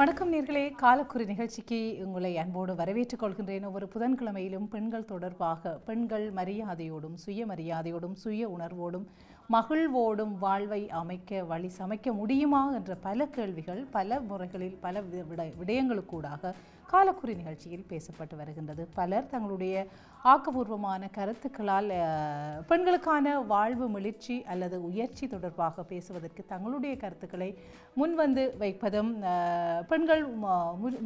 வணக்கம் நேயர்களே காலக்குறி நிகழ்ச்சிக்கு உங்களை அன்போடு வரவேற்றுக் கொள்கின்றேன் ஒரு புதன்கிழமையிலும் பெண்கள் தொடர்பாக பெண்கள் மரியாதையோடும் சுயமரியாதையோடும் சுய உணர்வோடும் மகிழ்வோடும் வாழ்வை அமைக்க வழி சமைக்க முடியுமா என்ற பல கேள்விகள் பல முறைகளில் பல விடயங்களுக்கூடாக காலக்குறி நிகழ்ச்சியில் பேசப்பட்டு வருகின்றது பலர் தங்களுடைய ஆக்கப்பூர்வமான கருத்துக்களால் பெண்களுக்கான வாழ்வு மிளிர்ச்சி அல்லது உயர்ச்சி தொடர்பாக பேசுவதற்கு தங்களுடைய கருத்துக்களை முன்வந்து வைப்பதும் பெண்கள்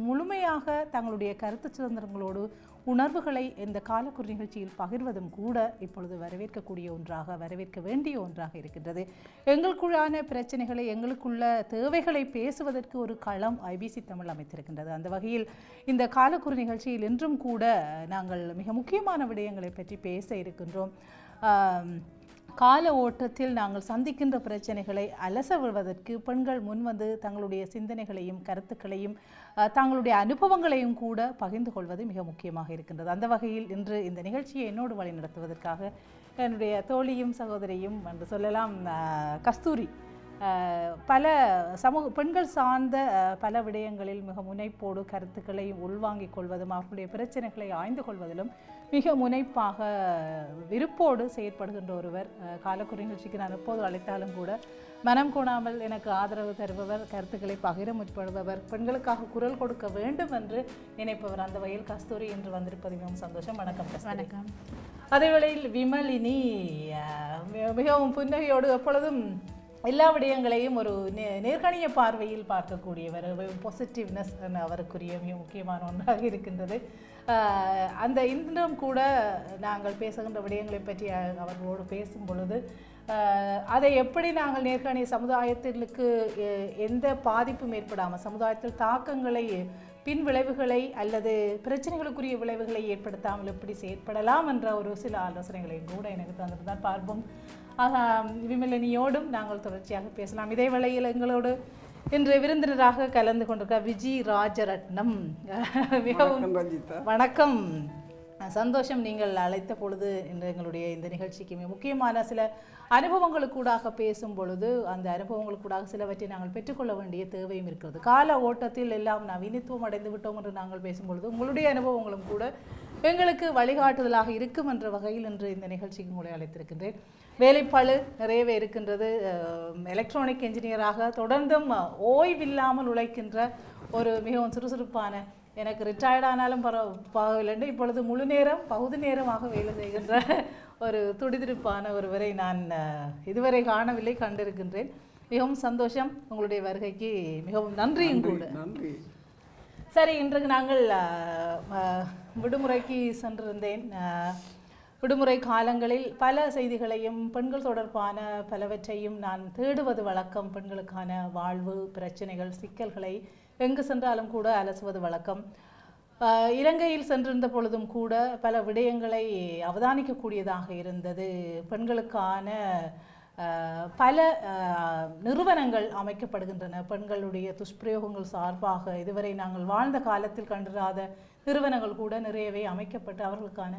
முழுமையாக தங்களுடைய கருத்து சுதந்திரங்களோடு உணர்வுகளை இந்த காலக்குறி நிகழ்ச்சியில் பகிர்வதும் கூட இப்பொழுது வரவேற்கக்கூடிய ஒன்றாக வரவேற்க வேண்டிய ஒன்றாக இருக்கின்றது எங்களுக்குள்ளான பிரச்சனைகளை எங்களுக்குள்ள தேவைகளை பேசுவதற்கு ஒரு களம் ஐபிசி தமிழ் அமைத்திருக்கின்றது அந்த வகையில் இந்த காலக்குறி நிகழ்ச்சியில் இன்றும் கூட நாங்கள் மிக முக்கியமான விடயங்களை பற்றி பேச இருக்கின்றோம் கால ஓட்டத்தில் நாங்கள் சந்திக்கின்ற பிரச்சனைகளை அலசவதற்கு பெண்கள் முன்வந்து தங்களுடைய சிந்தனைகளையும் கருத்துக்களையும் தங்களுடைய அனுபவங்களையும் கூட பகிர்ந்து கொள்வது மிக முக்கியமாக இருக்கின்றது அந்த வகையில் இன்று இந்த நிகழ்ச்சியை என்னோடு வழிநடத்துவதற்காக என்னுடைய தோழியும் சகோதரியும் என்று சொல்லலாம் கஸ்தூரி பல சமூக பெண்கள் சார்ந்த பல விடயங்களில் மிக முனைப்போடு கருத்துக்களை உள்வாங்கிக் கொள்வதும் அவர்களுடைய பிரச்சனைகளை ஆய்ந்து கொள்வதிலும் மிக முனைப்பாக விருப்போடு செயற்படுகின்ற ஒருவர் காலக்குறி நிகழ்ச்சிக்கு நான் எப்போது அழைத்தாலும் கூட மனம் கோணாமல் எனக்கு ஆதரவு தருபவர் கருத்துக்களை பகிர முற்படுபவர் பெண்களுக்காக குரல் கொடுக்க வேண்டும் என்று நினைப்பவர் அந்த வகையில் கஸ்தூரி என்று வந்திருப்பது மிகவும் சந்தோஷம் வணக்கம் வணக்கம் அதேவேளையில் விமலினி மிகவும் புன்னகையோடு எப்பொழுதும் எல்லா விடயங்களையும் ஒரு நேர்கணிய பார்வையில் பார்க்கக்கூடியவர் பாசிட்டிவ்னஸ் அவருக்குரிய மிக முக்கியமான ஒன்றாக இருக்கின்றது அந்த இன்றும் கூட நாங்கள் பேசுகின்ற விடயங்களை பற்றி அவர்களோடு பேசும் பொழுது அதை எப்படி நாங்கள் நேர்காணிய சமுதாயத்திற்கு எந்த பாதிப்பும் ஏற்படாமல் சமுதாயத்தில் தாக்கங்களை பின் விளைவுகளை அல்லது பிரச்சனைகளுக்குரிய விளைவுகளை ஏற்படுத்தாமல் எப்படி செயற்படலாம் என்ற ஒரு சில ஆலோசனைகளையும் கூட எனக்கு தந்துட்டு தான் பார்ப்போம் ஆக விமலினியோடும் நாங்கள் தொடர்ச்சியாக பேசலாம் இதே வேளையில் எங்களோடு இன்று விருந்தினராக கலந்து கொண்டிருக்க விஜி ராஜரட்னம் மிகவும் வணக்கம் சந்தோஷம் நீங்கள் அழைத்த பொழுது இன்று எங்களுடைய இந்த நிகழ்ச்சிக்கு முக்கியமான சில அனுபவங்களுக்கூடாக பேசும் பொழுது அந்த அனுபவங்களுக்கூடாக சிலவற்றை நாங்கள் பெற்றுக்கொள்ள வேண்டிய தேவையும் இருக்கிறது கால ஓட்டத்தில் எல்லாம் நவீனத்துவம் அடைந்து விட்டோம் என்று நாங்கள் பேசும்பொழுது உங்களுடைய அனுபவங்களும் கூட எங்களுக்கு வழிகாட்டுதலாக இருக்கும் என்ற வகையில் இன்று இந்த நிகழ்ச்சிக்கு உங்களை அழைத்திருக்கின்றேன் வேலைப்பாடு நிறையவே இருக்கின்றது எலக்ட்ரானிக் என்ஜினியராக தொடர்ந்தும் ஓய்வில்லாமல் உழைக்கின்ற ஒரு மிகவும் சுறுசுறுப்பான எனக்கு ரிட்டையர்ட் ஆனாலும் பரவாயில்லை இப்பொழுது முழு நேரம் பகுதி நேரமாக வேலை செய்கின்ற ஒரு துடிதுடிப்பான ஒருவரை நான் இதுவரை காணவில்லை கண்டிருக்கின்றேன் மிகவும் சந்தோஷம் உங்களுடைய வருகைக்கு மிகவும் நன்றியும் கூட நன்றி சரி இன்றைக்கு நாங்கள் விடுமுறைக்கு சென்றிருந்தேன் விடுமுறை காலங்களில் பல செய்திகளையும் பெண்கள் தொடர்பான பலவற்றையும் நான் தேடுவது வழக்கம் பெண்களுக்கான வாழ்வு பிரச்சனைகள் சிக்கல்களை எங்கு சென்றாலும் கூட அலசுவது வழக்கம் இலங்கையில் சென்றிருந்த பொழுதும் கூட பல விடயங்களை அவதானிக்கக்கூடியதாக இருந்தது பெண்களுக்கான பல நிறுவனங்கள் அமைக்கப்படுகின்றன பெண்களுடைய துஷ்பிரயோகங்கள் சார்பாக இதுவரை நாங்கள் வாழ்ந்த காலத்தில் கண்டிராத நிறுவனங்கள் கூட நிறையவே அமைக்கப்பட்டு அவர்களுக்கான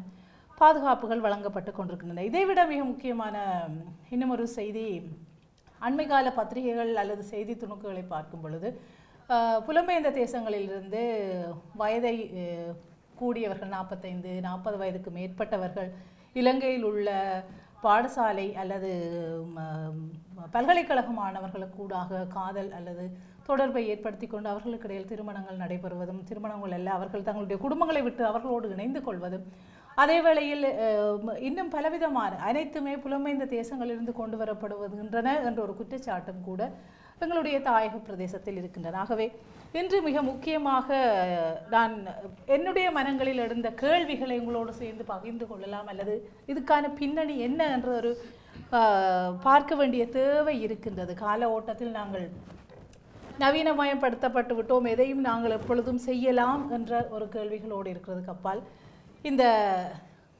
பாதுகாப்புகள் வழங்கப்பட்டு கொண்டிருக்கின்றன இதைவிட மிக முக்கியமான இன்னும் ஒரு செய்தி அண்மை கால பத்திரிகைகள் அல்லது செய்தி துணுக்குகளை பார்க்கும் பொழுது புலம்பெயர்ந்த தேசங்களிலிருந்து வயதை கூடியவர்கள் 40 வயதுக்கு மேற்பட்டவர்கள் இலங்கையில் உள்ள பாடசாலை அல்லது பல்கலைக்கழக மாணவர்களுக்கூடாக காதல் அல்லது தொடர்பை ஏற்படுத்தி கொண்டு அவர்களுக்கிடையில் திருமணங்கள் நடைபெறுவதும் திருமணங்கள் அல்ல அவர்கள் தங்களுடைய குடும்பங்களை விட்டு அவர்களோடு இணைந்து கொள்வதும் அதே வேளையில் இன்னும் பலவிதமான அனைத்துமே புலம்பெயர்ந்த தேசங்களிலிருந்து கொண்டு வரப்படுகின்றன என்ற ஒரு குற்றச்சாட்டும் கூட எங்களுடைய தாயக பிரதேசத்தில் இருக்கின்றன ஆகவே இன்று மிக முக்கியமாக நான் என்னுடைய மனங்களில் எழுந்த கேள்விகளை உங்களோடு சேர்ந்து பகிர்ந்து கொள்ளலாம் அல்லது இதுக்கான பின்னணி என்ன என்ற ஒரு பார்க்க வேண்டிய தேவை இருக்கின்றது கால ஓட்டத்தில் நாங்கள் நவீனமயப்படுத்தப்பட்டு விட்டோம் எதையும் நாங்கள் எப்பொழுதும் செய்யலாம் என்ற ஒரு கேள்விகளோடு இருக்கிறதுக்கு அப்பால் இந்த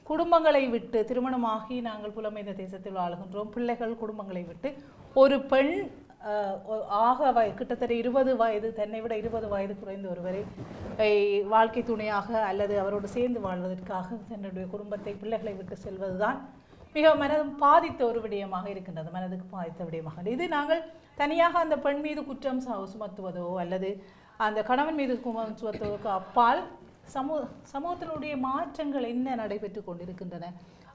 குடும்பங்களை விட்டு திருமணமாகி நாங்கள் புலமைந்த தேசத்தில் வாழ்கின்றோம். பிள்ளைகள் குடும்பங்களை விட்டு ஒரு பெண் ஆகவை கிட்டத்தட்ட 20 வயது தன்னை விட 20 வயது குறைந்த ஒருவரை வாழ்க்கை துணையாக அல்லது அவரோடு சேர்ந்து வாழ்வதற்காக தன்னுடைய குடும்பத்தை பிள்ளைகளை விட்டு செல்வதுதான் மிக மனதும் பாதித்த ஒரு விடயமாக இருக்கின்றது. மனதுக்கு பாதித்த விடயமாக இது நாங்கள் தனியாக அந்த பெண் மீது குற்றம் சுமத்துவதோ அல்லது அந்த கணவன் மீது குற்றம் சுமத்துவதற்கு அப்பால் சமூகத்தினுடைய மாற்றங்கள் என்ன நடைபெற்று கொண்டிருக்கின்றன,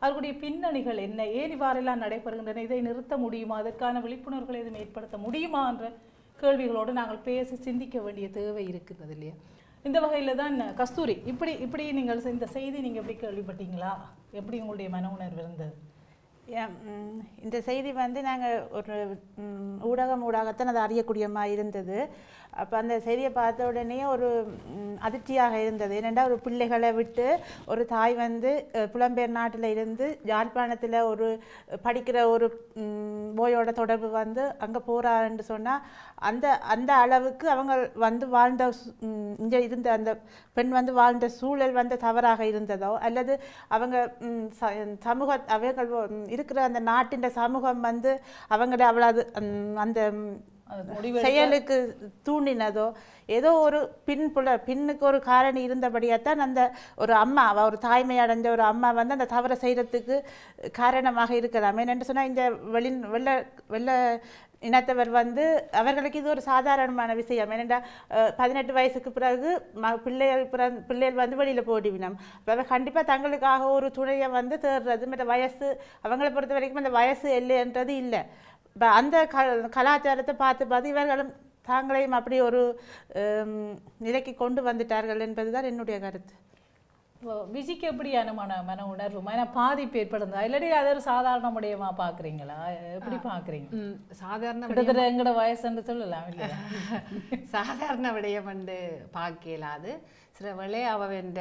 அவர்களுடைய பின்னணிகள் என்ன, ஏன் இவ்வாறெல்லாம் நடைபெறுகின்றன, இதை நிறுத்த முடியுமா, அதற்கான விழிப்புணர்வுகளை எதுவும் ஏற்படுத்த முடியுமா என்ற கேள்விகளோடு நாங்கள் பேசி சிந்திக்க வேண்டிய தேவை இருக்கிறது இல்லையா? இந்த வகையில் தான் கஸ்தூரி இப்படி நீங்கள் இந்த செய்தி நீங்கள் எப்படி கேள்விப்பட்டீங்களா, எப்படி உங்களுடைய மன உணர்வு இருந்தது? இந்த செய்தி நாங்கள் ஒரு ஊடகத்தான் அது அறியக்கூடியமாக இருந்தது. அப்போ அந்த செய்தியை பார்த்த உடனே ஒரு அதிர்ச்சியாக இருந்தது. ஏனென்றால் ஒரு பிள்ளைகளை விட்டு ஒரு தாய் புலம்பெயர் நாட்டில் இருந்து யாழ்ப்பாணத்தில் ஒரு படிக்கிற ஒரு போயோட தொடர்பு அங்கே போகிறான்னு சொன்னால் அந்த அந்த அளவுக்கு அவங்க வாழ்ந்த இங்கே இருந்த அந்த பெண் வாழ்ந்த சூழல் தவறாக இருந்ததோ அல்லது அவங்க சமூக அவைகள் இருக்கிற அந்த நாட்டின் சமூகம் அவங்கள அவ்வளவு அந்த செயலுக்கு தூண்டினதோ ஏதோ ஒரு பின்னுக்கு ஒரு காரணி இருந்தபடியாத்தான் அந்த ஒரு அம்மா ஒரு தாய்மை அடைஞ்ச ஒரு அம்மா அந்த தவறை செய்யறதுக்கு காரணமாக இருக்கலாம். ஏனென்று சொன்னால் இந்த வெள்ள இனத்தவர் அவர்களுக்கு இது ஒரு சாதாரணமான விஷயம். ஏனென்றால் 18 வயசுக்கு பிறகு பிள்ளைகள் வெளியில் போடுவினம். அப்போ கண்டிப்பாக தங்களுக்காக ஒரு துணையை தேடுறது மற்ற வயசு அவங்கள பொறுத்த வரைக்கும் அந்த வயசு இல்லைன்றது இல்லை. இப்போ அந்த கலாச்சாரத்தை பார்த்து இவர்களும் தாங்களையும் அப்படி ஒரு நிலைக்கு கொண்டு வந்துட்டார்கள் என்பதுதான் என்னுடைய கருத்து. விஜிக்கு எப்படியான மன உணர்வு மன பாதிப்பு ஏற்படுதா இல்லாட்டி அது ஒரு சாதாரண முடியமா பார்க்குறீங்களா, எப்படி பார்க்குறீங்க? சாதாரண விடத்தில் எங்களோட வயசுன்னு சொல்லலாம் இல்லையா? சாதாரண விடயம் பார்க்கலாது. சில வேளை அவன்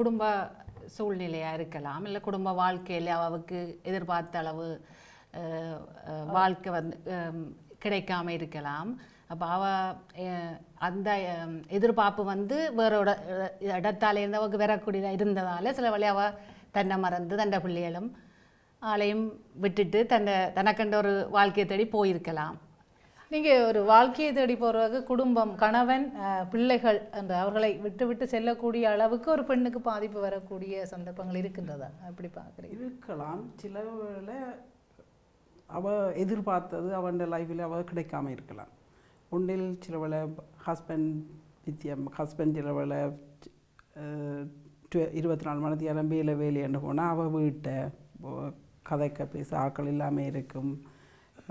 குடும்ப சூழ்நிலையாக இருக்கலாம், இல்லை குடும்ப வாழ்க்கையில் அவளுக்கு எதிர்பார்த்த அளவு வாழ்க்கை கிடைக்காம இருக்கலாம். அப்போ அவள் அந்த எதிர்பார்ப்பு வேறோட இடத்தால் இருந்தவங்க வரக்கூடியதாக இருந்ததால் சில வழி அவள் தன்னை மறந்து தன் பிள்ளைகளும் ஆளையும் விட்டுட்டு தனக்கண்ட ஒரு வாழ்க்கையை தேடி போயிருக்கலாம். நீங்கள் ஒரு வாழ்க்கையை தேடி போகிறவங்க குடும்பம் கணவன் பிள்ளைகள் என்ற அவர்களை விட்டு செல்லக்கூடிய அளவுக்கு ஒரு பெண்ணுக்கு பாதிப்பு வரக்கூடிய சந்தர்ப்பங்கள் இருக்கின்றதா, அப்படி பார்க்குறேன்? இருக்கலாம். சில வேளை அவள் எதிர்பார்த்தது அவன் லைஃப்பில் அவள் கிடைக்காம இருக்கலாம். ஒன்றில் சில வேளை ஹஸ்பண்ட் சில வேளை 24 மணித்தியாலும் வேலைன்னு போனால் அவள் வீட்டை கதைக்க பேச ஆக்கள் இல்லாமல் இருக்கும்.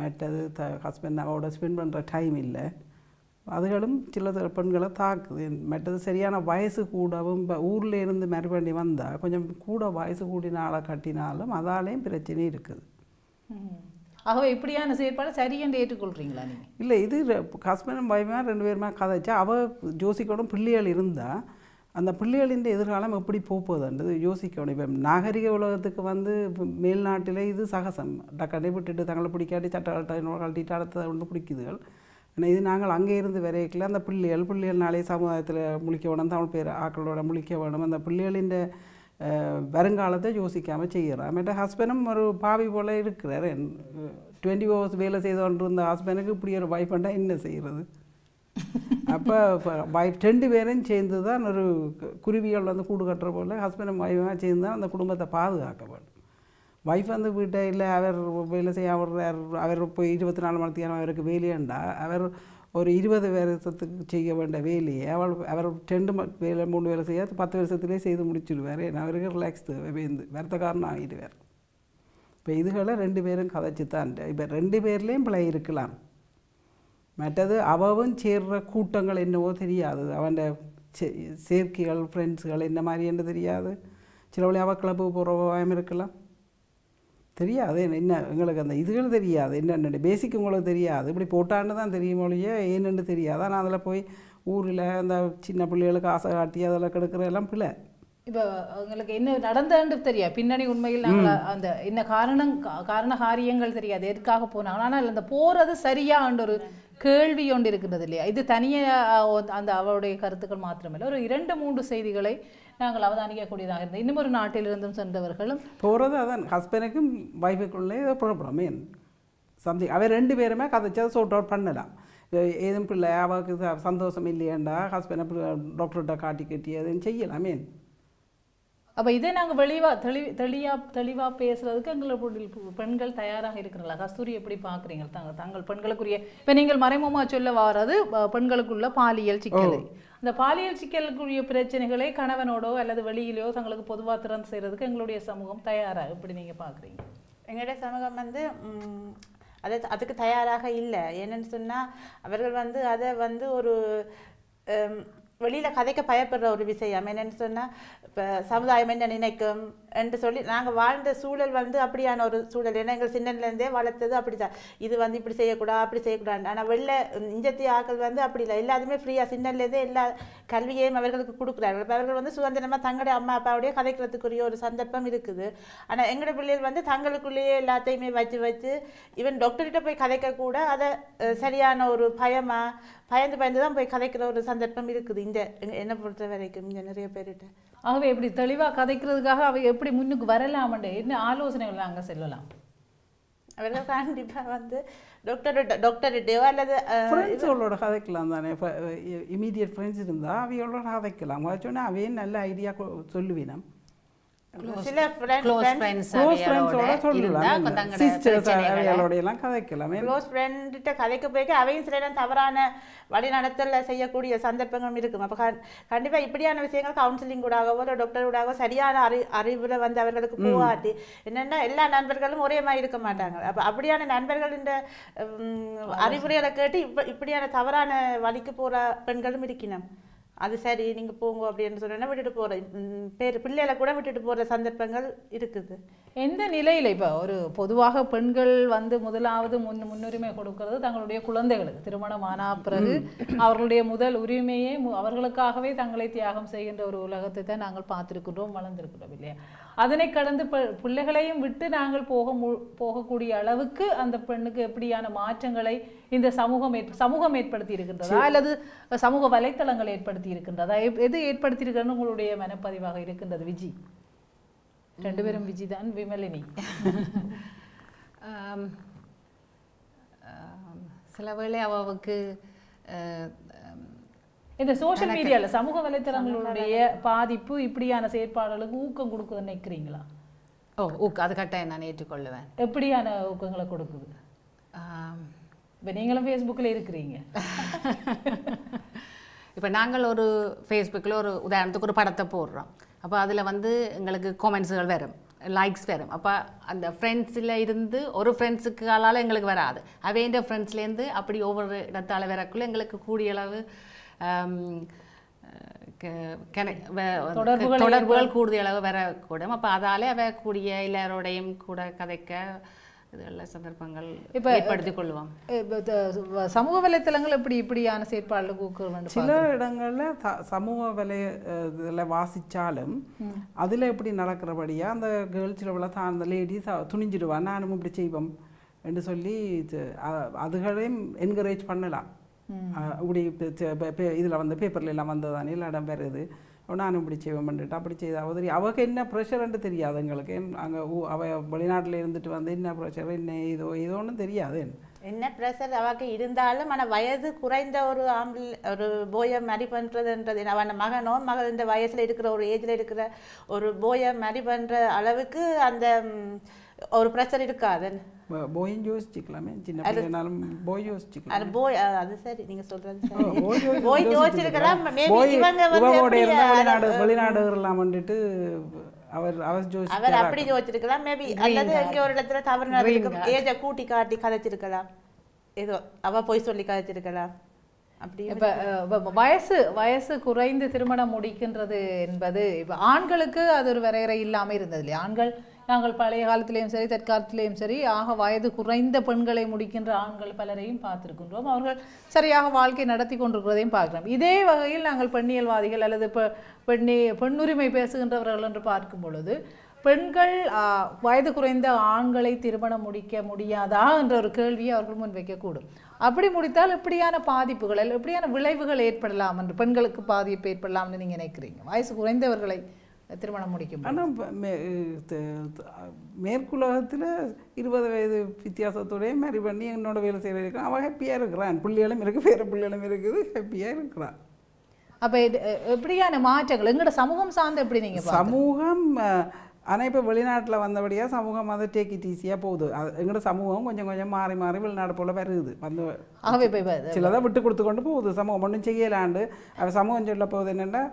மற்றது ஹஸ்பண்ட் அவரோட ஸ்பெண்ட் பண்ணுற டைம் இல்லை. அதுகளும் சில பெண்களை தாக்குது. மற்றது சரியான வயசு கூடவும் இப்போ ஊரில் இருந்து மறுபடி வந்தால் கொஞ்சம் கூட வயசு கூடினால கட்டினாலும் அதாலேயும் பிரச்சனை இருக்குது. ஆகவே இப்படியான செயற்பாடு சரியாக ஏற்றுக்கொள்கிறீங்களா நீங்கள்? இல்லை, இது ஹஸ்பண்டும் பையமாக 2 பேருமே கதைச்சா அவள் ஜோசிக்கோடும் பிள்ளைகள் இருந்தால் அந்த பிள்ளைகளின் எதிர்காலம் எப்படி போகுதுன்றது யோசிக்கணும். இப்போ நாகரிக உலகத்துக்கு மேல்நாட்டிலே இது சகசம். டக்கடை விட்டுட்டு தங்களை பிடிக்காட்டி சட்டை கழட்டிட்டு அடுத்த ஒன்று பிடிக்குதுகள். ஆனால் இது நாங்கள் அங்கே இருந்து வரைக்கல அந்த பிள்ளைகள்னாலே சமுதாயத்தில் முழிக்க வேணும், தமிழ் பேர் ஆக்களோட முழிக்க வேணும், அந்த பிள்ளைகளின் வருங்காலத்தை யோசிக்காமல் செய்கிறார். மற்ற ஹஸ்பண்டும் ஒரு பாவி போல் இருக்கிறார். 20 ஹவர்ஸ் வேலை செய்தோன்று இருந்த ஹஸ்பண்டுக்கு இப்படி ஒரு வைஃப் பண்ணால் என்ன செய்கிறது? அப்போ 2 பேரும் சேர்ந்து தான் ஒரு குருவிகள் கூடு கட்டுற போல் ஹஸ்பண்டும் ஒய்ஃபாக சேர்ந்து தான் அந்த குடும்பத்தை பாதுகாக்க வேண்டும். ஒய்ஃப் வீட்டை இல்லை அவர் வேலை செய்ய அவர் இப்போ 24 மணித்தியானம் அவருக்கு வேலையண்டா அவர் ஒரு 20 வருஷத்துக்கு செய்ய வேண்டிய வேலையை அவர் 2 வேலை 3 வேலை செய்ய 10 வருஷத்துலேயே செய்து முடிச்சுடுவார். ஏன்னா அவருக்கு ரிலாக்ஸ் வேந்து வருத்தக்காரன் ஆகிடுவார். இப்போ இதுகளை 2 பேரும் கதைச்சி தான் இப்போ 2 பேர்லேயும் பிள்ளை இருக்கலாம். மற்றது அவவும் சேர்ற கூட்டங்கள் என்னவோ தெரியாது, அவன் சேர்க்கைகள் ஃப்ரெண்ட்ஸுகள் என்ன மாதிரி என்ன தெரியாது. சில வழி அவள் கிளப்பு போகிறவாயம் இருக்கலாம், தெரியாது. என்ன எங்களுக்கு அந்த இதுகள் தெரியாது, என்னென்ன பேசிக் உங்களுக்கு தெரியாது. இப்படி போட்டான்னு தான் தெரியும் மொழியே என்னென்னு தெரியாது. ஆனால் அதில் போய் ஊரில் அந்த சின்ன பிள்ளைகளுக்கு ஆசை காட்டி அதில் கெடுக்கிற எல்லாம் பிள்ளை. இப்போ உங்களுக்கு என்ன நடந்தது தெரியாது, பின்னணி உண்மையில் நாங்கள் அந்த என்ன காரண காரியங்கள் தெரியாது, எதுக்காக போனாங்க. ஆனால் இந்த போகிறது சரியான்ற ஒரு கேள்வி ஒன்று இருக்கிறது இல்லையா? இது தனியாக அந்த அவருடைய கருத்துக்கள் மாத்திரமில்லை, ஒரு 2-3 செய்திகளை நாங்கள் அவதானிக்கக்கூடியதாக இருந்தது. இன்னும் ஒரு நாட்டிலிருந்தும் சென்றவர்களும் போகிறது அதான் ஹஸ்பண்டுக்கும் வைஃபுக்குள்ளே ப்ராப்ளம் ஏன் சம்திங் அவர் 2 பேருமே கதைச்சதை சோர்ட் அவுட் பண்ணலாம். ஏதும் பிள்ளை அவருக்கு சந்தோஷம் இல்லையாண்டா ஹஸ்பண்டை டாக்டர்கிட்ட காட்டி கட்டியதுன்னு செய்யலாம். ஏன் அப்போ இதை நாங்கள் தெளிவாக பேசுகிறதுக்கு எங்களை பெண்கள் தயாராக இருக்கிறாங்களா? கஸ்தூரி எப்படி பார்க்குறீங்க? தாங்கள் பெண்களுக்குரிய இப்போ நீங்கள் மறைமுகமாக சொல்ல வர்றது பெண்களுக்குள்ள பாலியல் சிக்கல். அந்த பாலியல் சிக்கலுக்குரிய பிரச்சனைகளை கணவனோடோ அல்லது வெளியிலையோ தங்களுக்கு பொதுவாக திறந்து செய்கிறதுக்கு எங்களுடைய சமூகம் தயாராக எப்படி நீங்கள் பார்க்குறீங்க? எங்களுடைய சமூகம் அதுக்கு தயாராக இல்லை. என்னென்னு சொன்னால் அவர்கள் அதை ஒரு வெளியில் கதைக்க பயப்படுற ஒரு விஷயம். என்னென்னு சொன்னால் இப்போ சமுதாயம் என்ன நினைக்கும் என்று சொல்லி நாங்கள் வாழ்ந்த சூழல் அப்படியான ஒரு சூழல். ஏன்னா எங்கள் சின்னலேருந்தே வளர்த்தது அப்படி தான். இது இப்படி செய்யக்கூடாது அப்படி செய்யக்கூடாது. ஆனால் வெளில இஞ்சத்திய ஆக்கள் அப்படி இல்லை, எல்லாருமே ஃப்ரீயாக சின்னலேருந்தே எல்லா கல்வியையும் அவர்களுக்கு கொடுக்குறார்கள். இப்போ அவர்கள் சுதந்திரமாக தங்களுடைய அம்மா அப்பாவுடைய கதைக்கிறதுக்குரிய ஒரு சந்தர்ப்பம் இருக்குது. ஆனால் எங்களோட பிள்ளைகள் தங்களுக்குள்ளேயே எல்லாத்தையுமே வச்சு ஈவன் டாக்டர்கிட்ட போய் கதைக்கக்கூட அதை சரியான ஒரு பயந்து தான் போய் கதைக்கிற ஒரு சந்தர்ப்பம் இருக்குது. இந்த என்னை பொறுத்த வரைக்கும் இங்கே நிறைய பேர்கிட்ட ஆகவே எப்படி தெளிவாக கதைக்கிறதுக்காக அவை எப்படி முன்னுக்கு வரலாமண்டு என்ன ஆலோசனைகள் அங்கே செல்லலாம்? அவர்கள் கண்டிப்பாக டாக்டர்கிட்டையோ அல்லது ஃப்ரெண்ட்ஸோட கதைக்கலாம் தானே. இப்போ இமீடியட் ஃப்ரெண்ட்ஸ் இருந்தால் அவையோட கதைக்கலாம். சொன்னால் அவையும் நல்ல ஐடியா சொல்லுவேன். சில கதைக்க போய் அவையும் சில நேரம் தவறான வழிநடத்தல செய்யக்கூடிய சந்தர்ப்பங்களும் இருக்கும். அப்போ கண்டிப்பாக இப்படியான விஷயங்கள் கவுன்சிலிங் கூடாகவோ இல்லை டாக்டரோடாகவோ சரியான அறிவுல அவர்களுக்கு போகாட்டி என்னென்னா எல்லா நண்பர்களும் ஒரே மாதிரி இருக்க மாட்டாங்க. அப்போ அப்படியான நண்பர்களின் அறிவுரைகளை கேட்டு இப்படியான தவறான வழிக்கு போற பெண்களும் இருக்கணும். அது சரி நீங்கள் போங்க அப்படின்னு சொன்னால் விட்டுட்டு போகிற பிள்ளைகளை கூட விட்டுட்டு போகிற சந்தர்ப்பங்கள் இருக்குது. எந்த நிலையில் இப்போ ஒரு பொதுவாக பெண்கள் முதலாவது முன்னுரிமை கொடுக்கறது தங்களுடைய குழந்தைகளுக்கு. திருமணமான பிறகு அவர்களுடைய முதல் உரிமையே அவர்களுக்காகவே தங்களை தியாகம் செய்கின்ற ஒரு உலகத்தை தான் நாங்கள் பார்த்துருக்கிறோம், வளர்ந்துருக்கிறோம் இல்லையா? அதனை கடந்து பிள்ளைகளையும் விட்டு நாங்கள் போகக்கூடிய அளவுக்கு அந்த பெண்ணுக்கு எப்படியான மாற்றங்களை இந்த சமூகம் ஏற்படுத்தி இருக்கின்றதா அல்லது சமூக வலைத்தளங்கள் ஏற்படுத்தி இருக்கின்றதா, எது ஏற்படுத்தி இருக்கிறது உங்களுடைய மனப்பதிவாக இருக்கின்றது? விஜி 2 பேரும் விஜி தான். விமலினி, சில வேளை அவளுக்கு இந்த சோஷியல் மீடியாவில் சமூக வலைத்தளங்களுடைய பாதிப்பு இப்படியான செயற்பாடுகளுக்கு ஊக்கம் கொடுக்குது நினைக்கிறீங்களா? ஓ ஊக்கம் அது கட்டாயம் நான் ஏற்றுக்கொள்ளுவேன். எப்படியான ஊக்கங்களை கொடுக்குது? இப்போ நீங்களும் ஃபேஸ்புக்கில் இருக்கிறீங்க. இப்போ நாங்கள் ஒரு ஃபேஸ்புக்கில் ஒரு உதாரணத்துக்கு ஒரு படத்தை போடுறோம். அப்போ அதில் எங்களுக்கு கமெண்ட்ஸுகள் வரும், லைக்ஸ் வரும். அப்போ அந்த ஃப்ரெண்ட்ஸில் இருந்து ஒரு ஃப்ரெண்ட்ஸுக்கு ஆளால் எங்களுக்கு வராது, அவையண்ட ஃப்ரெண்ட்ஸ்லேருந்து அப்படி ஒவ்வொரு இடத்தால் வரக்குள்ளே எங்களுக்கு கூடிய அளவு தொடர்புகள் கூடுதல் அளவு வரக்கூடும். அப்போ அதாலே அவ கூடிய எல்லாரோடையும் கூட கதைக்க இதெல்லாம் சந்தர்ப்பங்கள் இப்போ ஏற்படுத்திக் கொள்வோம். இப்போ சமூக வலைத்தளங்கள் இப்படியான செயற்பாடுகளுக்கு ஊக்க வேண்டும். சில இடங்களில் சமூக வலையில் வாசித்தாலும் அதில் எப்படி நடக்கிறபடியாக அந்த கேர்ள்ஸில் உள்ள அந்த லேடிஸ் துணிஞ்சிடுவான், நானும் இப்படி செய்வோம் என்று சொல்லி அதுகளையும் என்கரேஜ் பண்ணலாம். இப்படி இதில் பேப்பர்லாம் வந்ததானே இல்லை இடம் பெறுது, நானும் இப்படி செய்வேன்ட்டு அப்படி செய்த உதவி அவளுக்கு என்ன ப்ரெஷர்ன்ட்டு தெரியாது. எங்களுக்கு அங்கே அவள் வெளிநாட்டில் இருந்துட்டு என்ன ப்ரெஷர் என்ன ஏதோன்னு தெரியாது. என்ன ப்ரெஷர் அவளுக்கு இருந்தாலும் ஆனால் வயது குறைந்த ஒரு ஆம்பிள் ஒரு போயை மறி பண்ணுறதுன்றது அவன் மகனோ மகள் இந்த வயசில் இருக்கிற ஒரு ஏஜில் இருக்கிற ஒரு போயை மறி பண்ணுற அளவுக்கு அந்த ஒரு ப்ரெஷர் இருக்காது. போயும் யோசிச்சுக்கலாமே, சின்ன பிள்ளைனாலும் போய் யோசிச்சுக்கலாம். போய் அது சரி நீங்கள் சொல்கிறது போய் யோசிச்சிருக்கலாம். வெளிநாடு வரலாமன்ட்டு அவர் அப்படி யோசிச்சிருக்கலாம். மேபி அல்லது எங்கே ஒரு இடத்துல தவறு நடக்கும் ஏஜை கூட்டி காட்டி கதைச்சிருக்கலாம், ஏதோ அவ போய் சொல்லி கதைச்சிருக்கலாம். அப்படி இப்போ வயசு குறைந்து திருமணம் முடிக்கின்றது என்பது இப்போ ஆண்களுக்கு அது ஒரு வரையறை இல்லாமல் இருந்தது இல்லையா? ஆண்கள் நாங்கள் பழைய காலத்திலேயும் சரி தற்காலத்திலேயும் சரி ஆக வயது குறைந்த பெண்களை முடிக்கின்ற ஆண்கள் பலரையும் பார்த்துருக்கின்றோம். அவர்கள் சரியாக வாழ்க்கை நடத்தி கொண்டிருக்கிறதையும் பார்க்கலாம். இதே வகையில் நாங்கள் பெண்ணியல்வாதிகள் அல்லது பெண்ணுரிமை பேசுகின்றவர்கள் என்று பார்க்கும் பொழுது பெண்கள் வயது குறைந்த ஆண்களை திருமணம் முடிக்க முடியாதா என்ற ஒரு கேள்வியை அவர்கள் முன் வைக்கக்கூடும். அப்படி முடித்தால் எப்படியான பாதிப்புகள் எப்படியான விளைவுகள் ஏற்படலாம் என்று பெண்களுக்கு பாதிப்பு ஏற்படலாம்னு நீங்கள் நினைக்கிறீங்க? வயசு குறைந்தவர்களை திருமணம் முடிக்கும். ஆனால் மேற்குலகத்தில் 20 வயது வித்தியாசத்தோடய மேரி பண்ணி என்னோட வேலை செய்கிற இருக்கான். அவள் ஹாப்பியாக இருக்கிறான், பிள்ளைகளும் இருக்குது, வேறு பிள்ளைகளும் இருக்குது, ஹாப்பியாக இருக்கிறான். அப்போ எப்படியான மாற்றங்கள் எங்களோட சமூகம் சார்ந்த எப்படி நீங்கள் சமூகம்? ஆனால் இப்போ வெளிநாட்டில் வந்தபடியாக சமூகம் வந்து டேக்கி ஈஸியாக போகுது. அது எங்களோட சமூகம் கொஞ்சம் கொஞ்சம் மாறி மாறி வெளிநாடு போல் வருது. வந்து சிலதான் விட்டு கொடுத்து கொண்டு போகுது. சமூகம் ஒன்றும் செய்யலாண்டு அவள் சமூகம் சொல்ல போகுது என்னென்னா,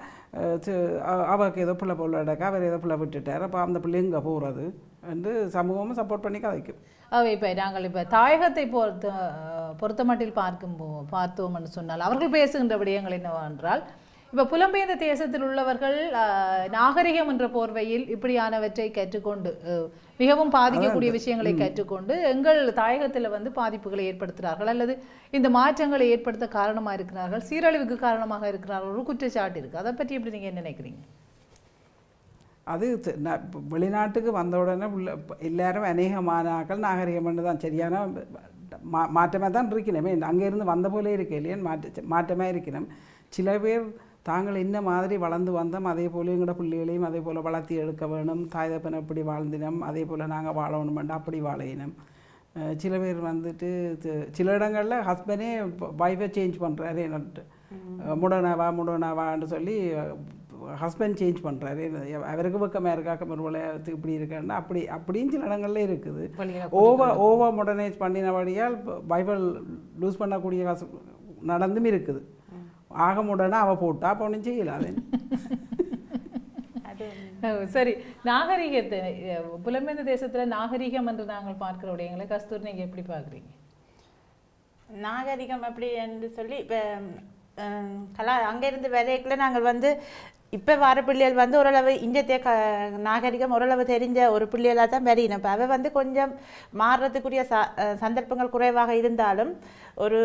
அவளுக்கு ஏதோ பிள்ளை போல இடக்கா அவர் ஏதோ பிள்ளை விட்டுட்டார், அப்போ அந்த பிள்ளை எங்கே போகிறது வந்து சமூகமும் சப்போர்ட் பண்ணி கதைக்கும். அவை இப்போ நாங்கள் இப்போ தாயகத்தை பொறுத்த மட்டில் பார்த்தோம்னு சொன்னால் அவர்கள் பேசுகின்ற விடயங்கள் என்னவென்றால், இப்போ புலம்பெயர்ந்த தேசத்தில் உள்ளவர்கள் நாகரிகம் என்ற போர்வையில் இப்படியானவற்றை கற்றுக்கொண்டு மிகவும் பாதிக்கக்கூடிய விஷயங்களை கற்றுக்கொண்டு எங்கள் தாயகத்தில் வந்து பாதிப்புகளை ஏற்படுத்துகிறார்கள் அல்லது இந்த மாற்றங்களை ஏற்படுத்த காரணமாக இருக்கிறார்கள், சீரழிவுக்கு காரணமாக இருக்கிறார்கள், ஒரு குற்றச்சாட்டு இருக்குது. அதை பற்றி எப்படி நீங்கள் என்ன நினைக்கிறீங்க? அது வெளிநாட்டுக்கு வந்த உடனே உள்ள எல்லாரும் அநேகமானாக்கள் நாகரிகம்னு தான் சரியான மாற்றமாக தான் இருக்கணுமே, அங்கேருந்து வந்த போலே இருக்கு இல்லையா, மாற்றமாக இருக்கணும். சில பேர் தாங்கள் என்ன மாதிரி வளர்ந்து வந்தோம் அதே போல் எங்களோட பிள்ளைகளையும் அதே போல் வளர்த்தி எடுக்க வேணும், தாய் தப்பனை இப்படி வாழ்ந்தினோம் அதே போல் நாங்கள் வாழணும் வேண்டாம் அப்படி வாழையினம். சில பேர் வந்துட்டு சில இடங்களில் ஹஸ்பண்டே ஒய்ஃபை சேஞ்ச் பண்ணுறாரு, என்னட்டு முடனாவா முடனாவான்னு சொல்லி ஹஸ்பண்ட் சேஞ்ச் பண்ணுறாரு, அவருக்கு பக்கமாக இருக்காக்க மறுபோல இப்படி இருக்காருன்னா அப்படி அப்படின்னு சில இடங்கள்ல இருக்குது. ஓவா மாடர்னைஸ் பண்ணினபடியால் ஒய்ஃபை லூஸ் பண்ணக்கூடிய நடந்தும் இருக்குது. ஆக முடனா அவள் போட்டா போனும் செய்யலாது. சரி, நாகரிகத்தை புலம்பெயர்ந்த தேசத்தில் நாகரிகம் என்று நாங்கள் பார்க்குற உடையங்களை கஸ்தூர் நீங்கள் எப்படி பார்க்குறீங்க? நாகரிகம் அப்படி என்று சொல்லி இப்போ அங்கேருந்து வேலைக்குள்ள நாங்கள் வந்து இப்போ வர பிள்ளைகள் வந்து ஓரளவு இந்திய நாகரிகம் ஓரளவு தெரிஞ்ச ஒரு பிள்ளைகளாக தான் வரையினோம். இப்போ அவை வந்து கொஞ்சம் மாறுறதுக்குரிய சந்தர்ப்பங்கள் குறைவாக இருந்தாலும் ஒரு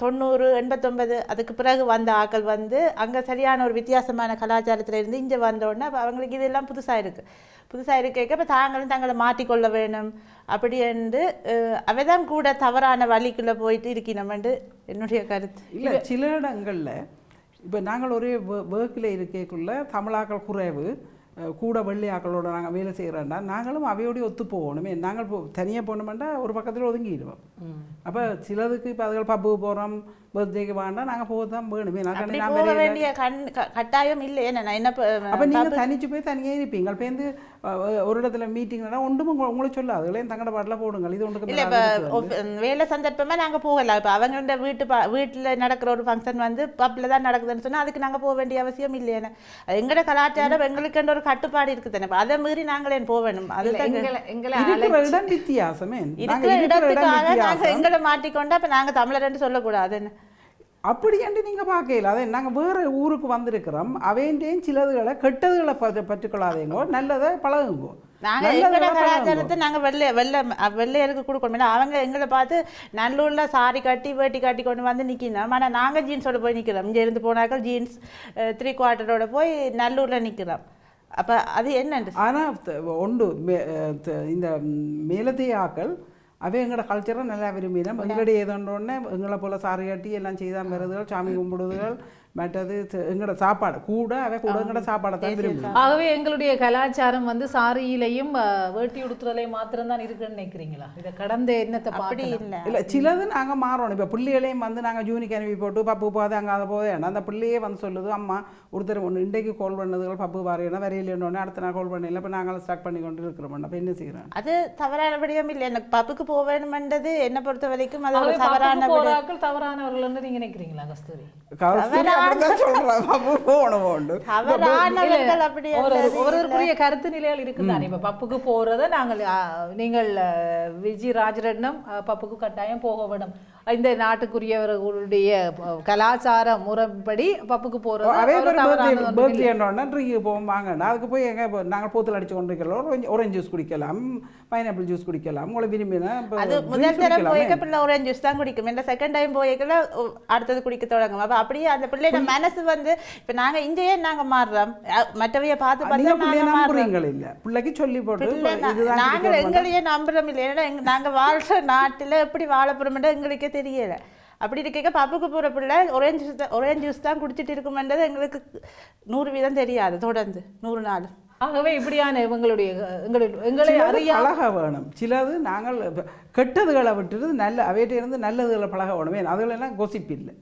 90, 89 அதுக்கு பிறகு வந்த ஆக்கள் வந்து அங்கே சரியான ஒரு வித்தியாசமான கலாச்சாரத்தில் இருந்து இங்கே வந்தோடனே அவங்களுக்கு இதெல்லாம் புதுசாக இருக்குது. புதுசாக இருக்க இப்போ தாங்களும் தங்களை மாற்றிக்கொள்ள வேணும் அப்படி என்று அவை தான் கூட தவறான வழிக்குள்ளே போயிட்டு இருக்கணும்னு என்னுடைய கருத்து. இல்லை, சில இடங்களில் இப்போ நாங்கள் ஒரே ஒர்க்கில் இருக்கக்குள்ள தமிழாக்கள் குறைவு கூட வெள்ளி ஆக்களோட நாங்கள் வேலை செய்கிறோம்னா நாங்களும் அவையோடய ஒத்து போகணுமே, நாங்கள் தனியாக போகணுமெண்டா ஒரு பக்கத்தில் ஒதுங்கிடுவோம். அப்போ சிலதுக்கு இப்போ அதுகள் பப்புக்கு போகிறோம், பர்த்டேக்கு வாங்கினா நாங்கள் போக தான் வேணுமே, நாங்கள் வேண்டிய கட்டாயம் இல்லை. ஏன்னா என்ன அப்போ நீங்கள் தனிச்சு போய் தனியாக இருப்பீங்க. இப்போ வந்து ஒரு இடத்துல மீட்டிங்னா ஒன்றும் உங்களை சொல்ல அதுகளே தங்கட பாட்டில் போடுங்க, இது ஒன்றுக்கு இல்லை. இப்போ வேலை சந்தர்ப்பமாக நாங்கள் போகலாம். இப்போ அவங்களோட வீட்டில் நடக்கிற ஒரு ஃபங்க்ஷன் வந்து பப்பில் தான் நடக்குதுன்னு சொன்னால் அதுக்கு நாங்கள் போக வேண்டிய அவசியம் இல்லை. ஏன்னா எங்களோட கலாச்சாரம் எங்களுக்குன்ற ஒரு கட்டுப்பாடு இருக்குது தானே, அதை மீறி நாங்களே போக வேணும். அது இடம் வித்தியாசமே இருக்கிற இடத்துக்காக நாங்கள் எங்களை மாட்டிக்கொண்டா இப்போ நாங்கள் தமிழர்ன்னு சொல்லக்கூடாது அப்படின்ட்டு நீங்கள் பார்க்கல. அதே நாங்கள் வேறு ஊருக்கு வந்திருக்கிறோம், அவையின்டையும் சிலதுகளை கெட்டதுகளை பற்றுக்கொள்ளாதேங்கோ, நல்லதை பழகுங்கோ. நாங்கள் எங்களோட கலாச்சாரத்தை நாங்கள் வெள்ளையருக்கு கொடுக்கணும். அவங்க எங்களை பார்த்து நல்லூரில் சாரி கட்டி வேட்டி கட்டி கொண்டு வந்து நிற்கணும். ஆனால் நாங்கள் ஜீன்ஸோடு போய் நிற்கிறோம். இங்கே இருந்து போனாக்க ஜீன்ஸ் 3/4 போய் நல்லூரில் நிற்கிறோம். அப்போ அது என்னண்டு? ஆனால் ஒன்று இந்த மேலத்தையாக்கள் அவை எங்களோட கல்ச்சரை நல்லா விரும்பினோம். எங்களுடைய ஏதோன்றோடனே எங்களை போல் சாரி கட்டி எல்லாம் செய்தால் வருதுகள், சாமி கும்பிடுதுகள், மற்றது எங்களோட சாப்பாடு கூட அவை கூட எங்களோட சாப்பாடை தான் விரும்பி. ஆகவே எங்களுடைய கலாச்சாரம் வந்து சாரியிலையும் வேட்டி உடுத்துறதுலையும் மாத்திரம்தான் இருக்குன்னு நினைக்கிறீங்களா? இதை கடந்த என்னத்தை அப்படி இல்லை இல்லை சிலது நாங்கள் மாறணும். இப்போ பிள்ளைகளையும் வந்து நாங்கள் யூனிக் அனுப்பி போட்டு பப்பு போதே அங்கே அதை போதே ஏன்னா அந்த பிள்ளையே வந்து சொல்லுது அம்மா ஒருத்தர் ஒன்று இன்றைக்கு கால் பண்ணதுகள் பப்பு பாருன்னா வரையிலேன்னொன்னே அடுத்த நாள் கால் பண்ணல, இப்போ நாங்களும் ஸ்டார்ட் பண்ணி கொண்டு இருக்கிறோம். அப்போ என்ன செய்கிறோம்? அது தவறானபடியும் இல்லை. எனக்கு பப்புக்கு போக வேணும்ன்றது என்னை பொறுத்த வரைக்கும் அது தவறான தவறானவர்கள் நீங்கள் நினைக்கிறீங்களா கஸ்தூரி? கருத்து நிலையால் இருக்குதானே. இப்ப பப்புக்கு போறத நாங்கள் நீங்கள் விஜய் ராஜரட்னம் பப்புக்கு கட்டாயம் போக வேணும் இந்த நாட்டுக்குரியவர்களுடைய கலாச்சார முறைப்படி பப்புக்கு போறது பர்த்டே ட்ரிங்க் போவாங்க. அதுக்கு போய் எங்க நாங்க போத்தல் அடிச்சு கொண்டிருக்கிறோம். ஆரஞ்சு ஜூஸ் குடிக்கலாம், பைனாப்பிள் ஜூஸ் குடிக்கலாம். உங்களை விரும்பினா அது முதல் தடவை போய்க்க பிள்ளை ஆரஞ்சு ஜூஸ் தான் குடிக்கும். இந்த செகண்ட் டைம் போய்க்கல அடுத்து குடிக்க தொடங்கும். அப்ப அப்படியே அந்த பிள்ளையோட மனசு வந்து இப்ப நாங்க இங்கேயே நாங்க மாறுறோம். மற்றவைய பார்த்து பார்த்தா நாங்க மாறுறோம் இல்ல. பிள்ளைக்கு சொல்லி போடு இதுதான் நாங்க எங்களையே நம்புறோம் இல்ல. ஏன்னா நாங்க வாழ்ற நாட்டில எப்படி வாழப்புறம்ன்ற எங்களுக்கே தெரியல. அப்படி இருக்க பாப்புக்கு போற பிள்ளை ஆரஞ்சு ஜூஸ் தான் குடிச்சிட்டு இருக்கும்ன்றது எங்களுக்கு 100% தெரியாது. தொடர்ந்து 100 நாள் ஆகவே இப்படியான இவங்களுடைய எங்களை அறிய பழக வேணும். சிலது நாங்கள் கெட்டதுகளை விட்டுறது நல்ல அவையிட்ட இருந்து நல்லதுகளை பழக வேணுமே. அதுகளெல்லாம் கொசிப்பு இல்லை.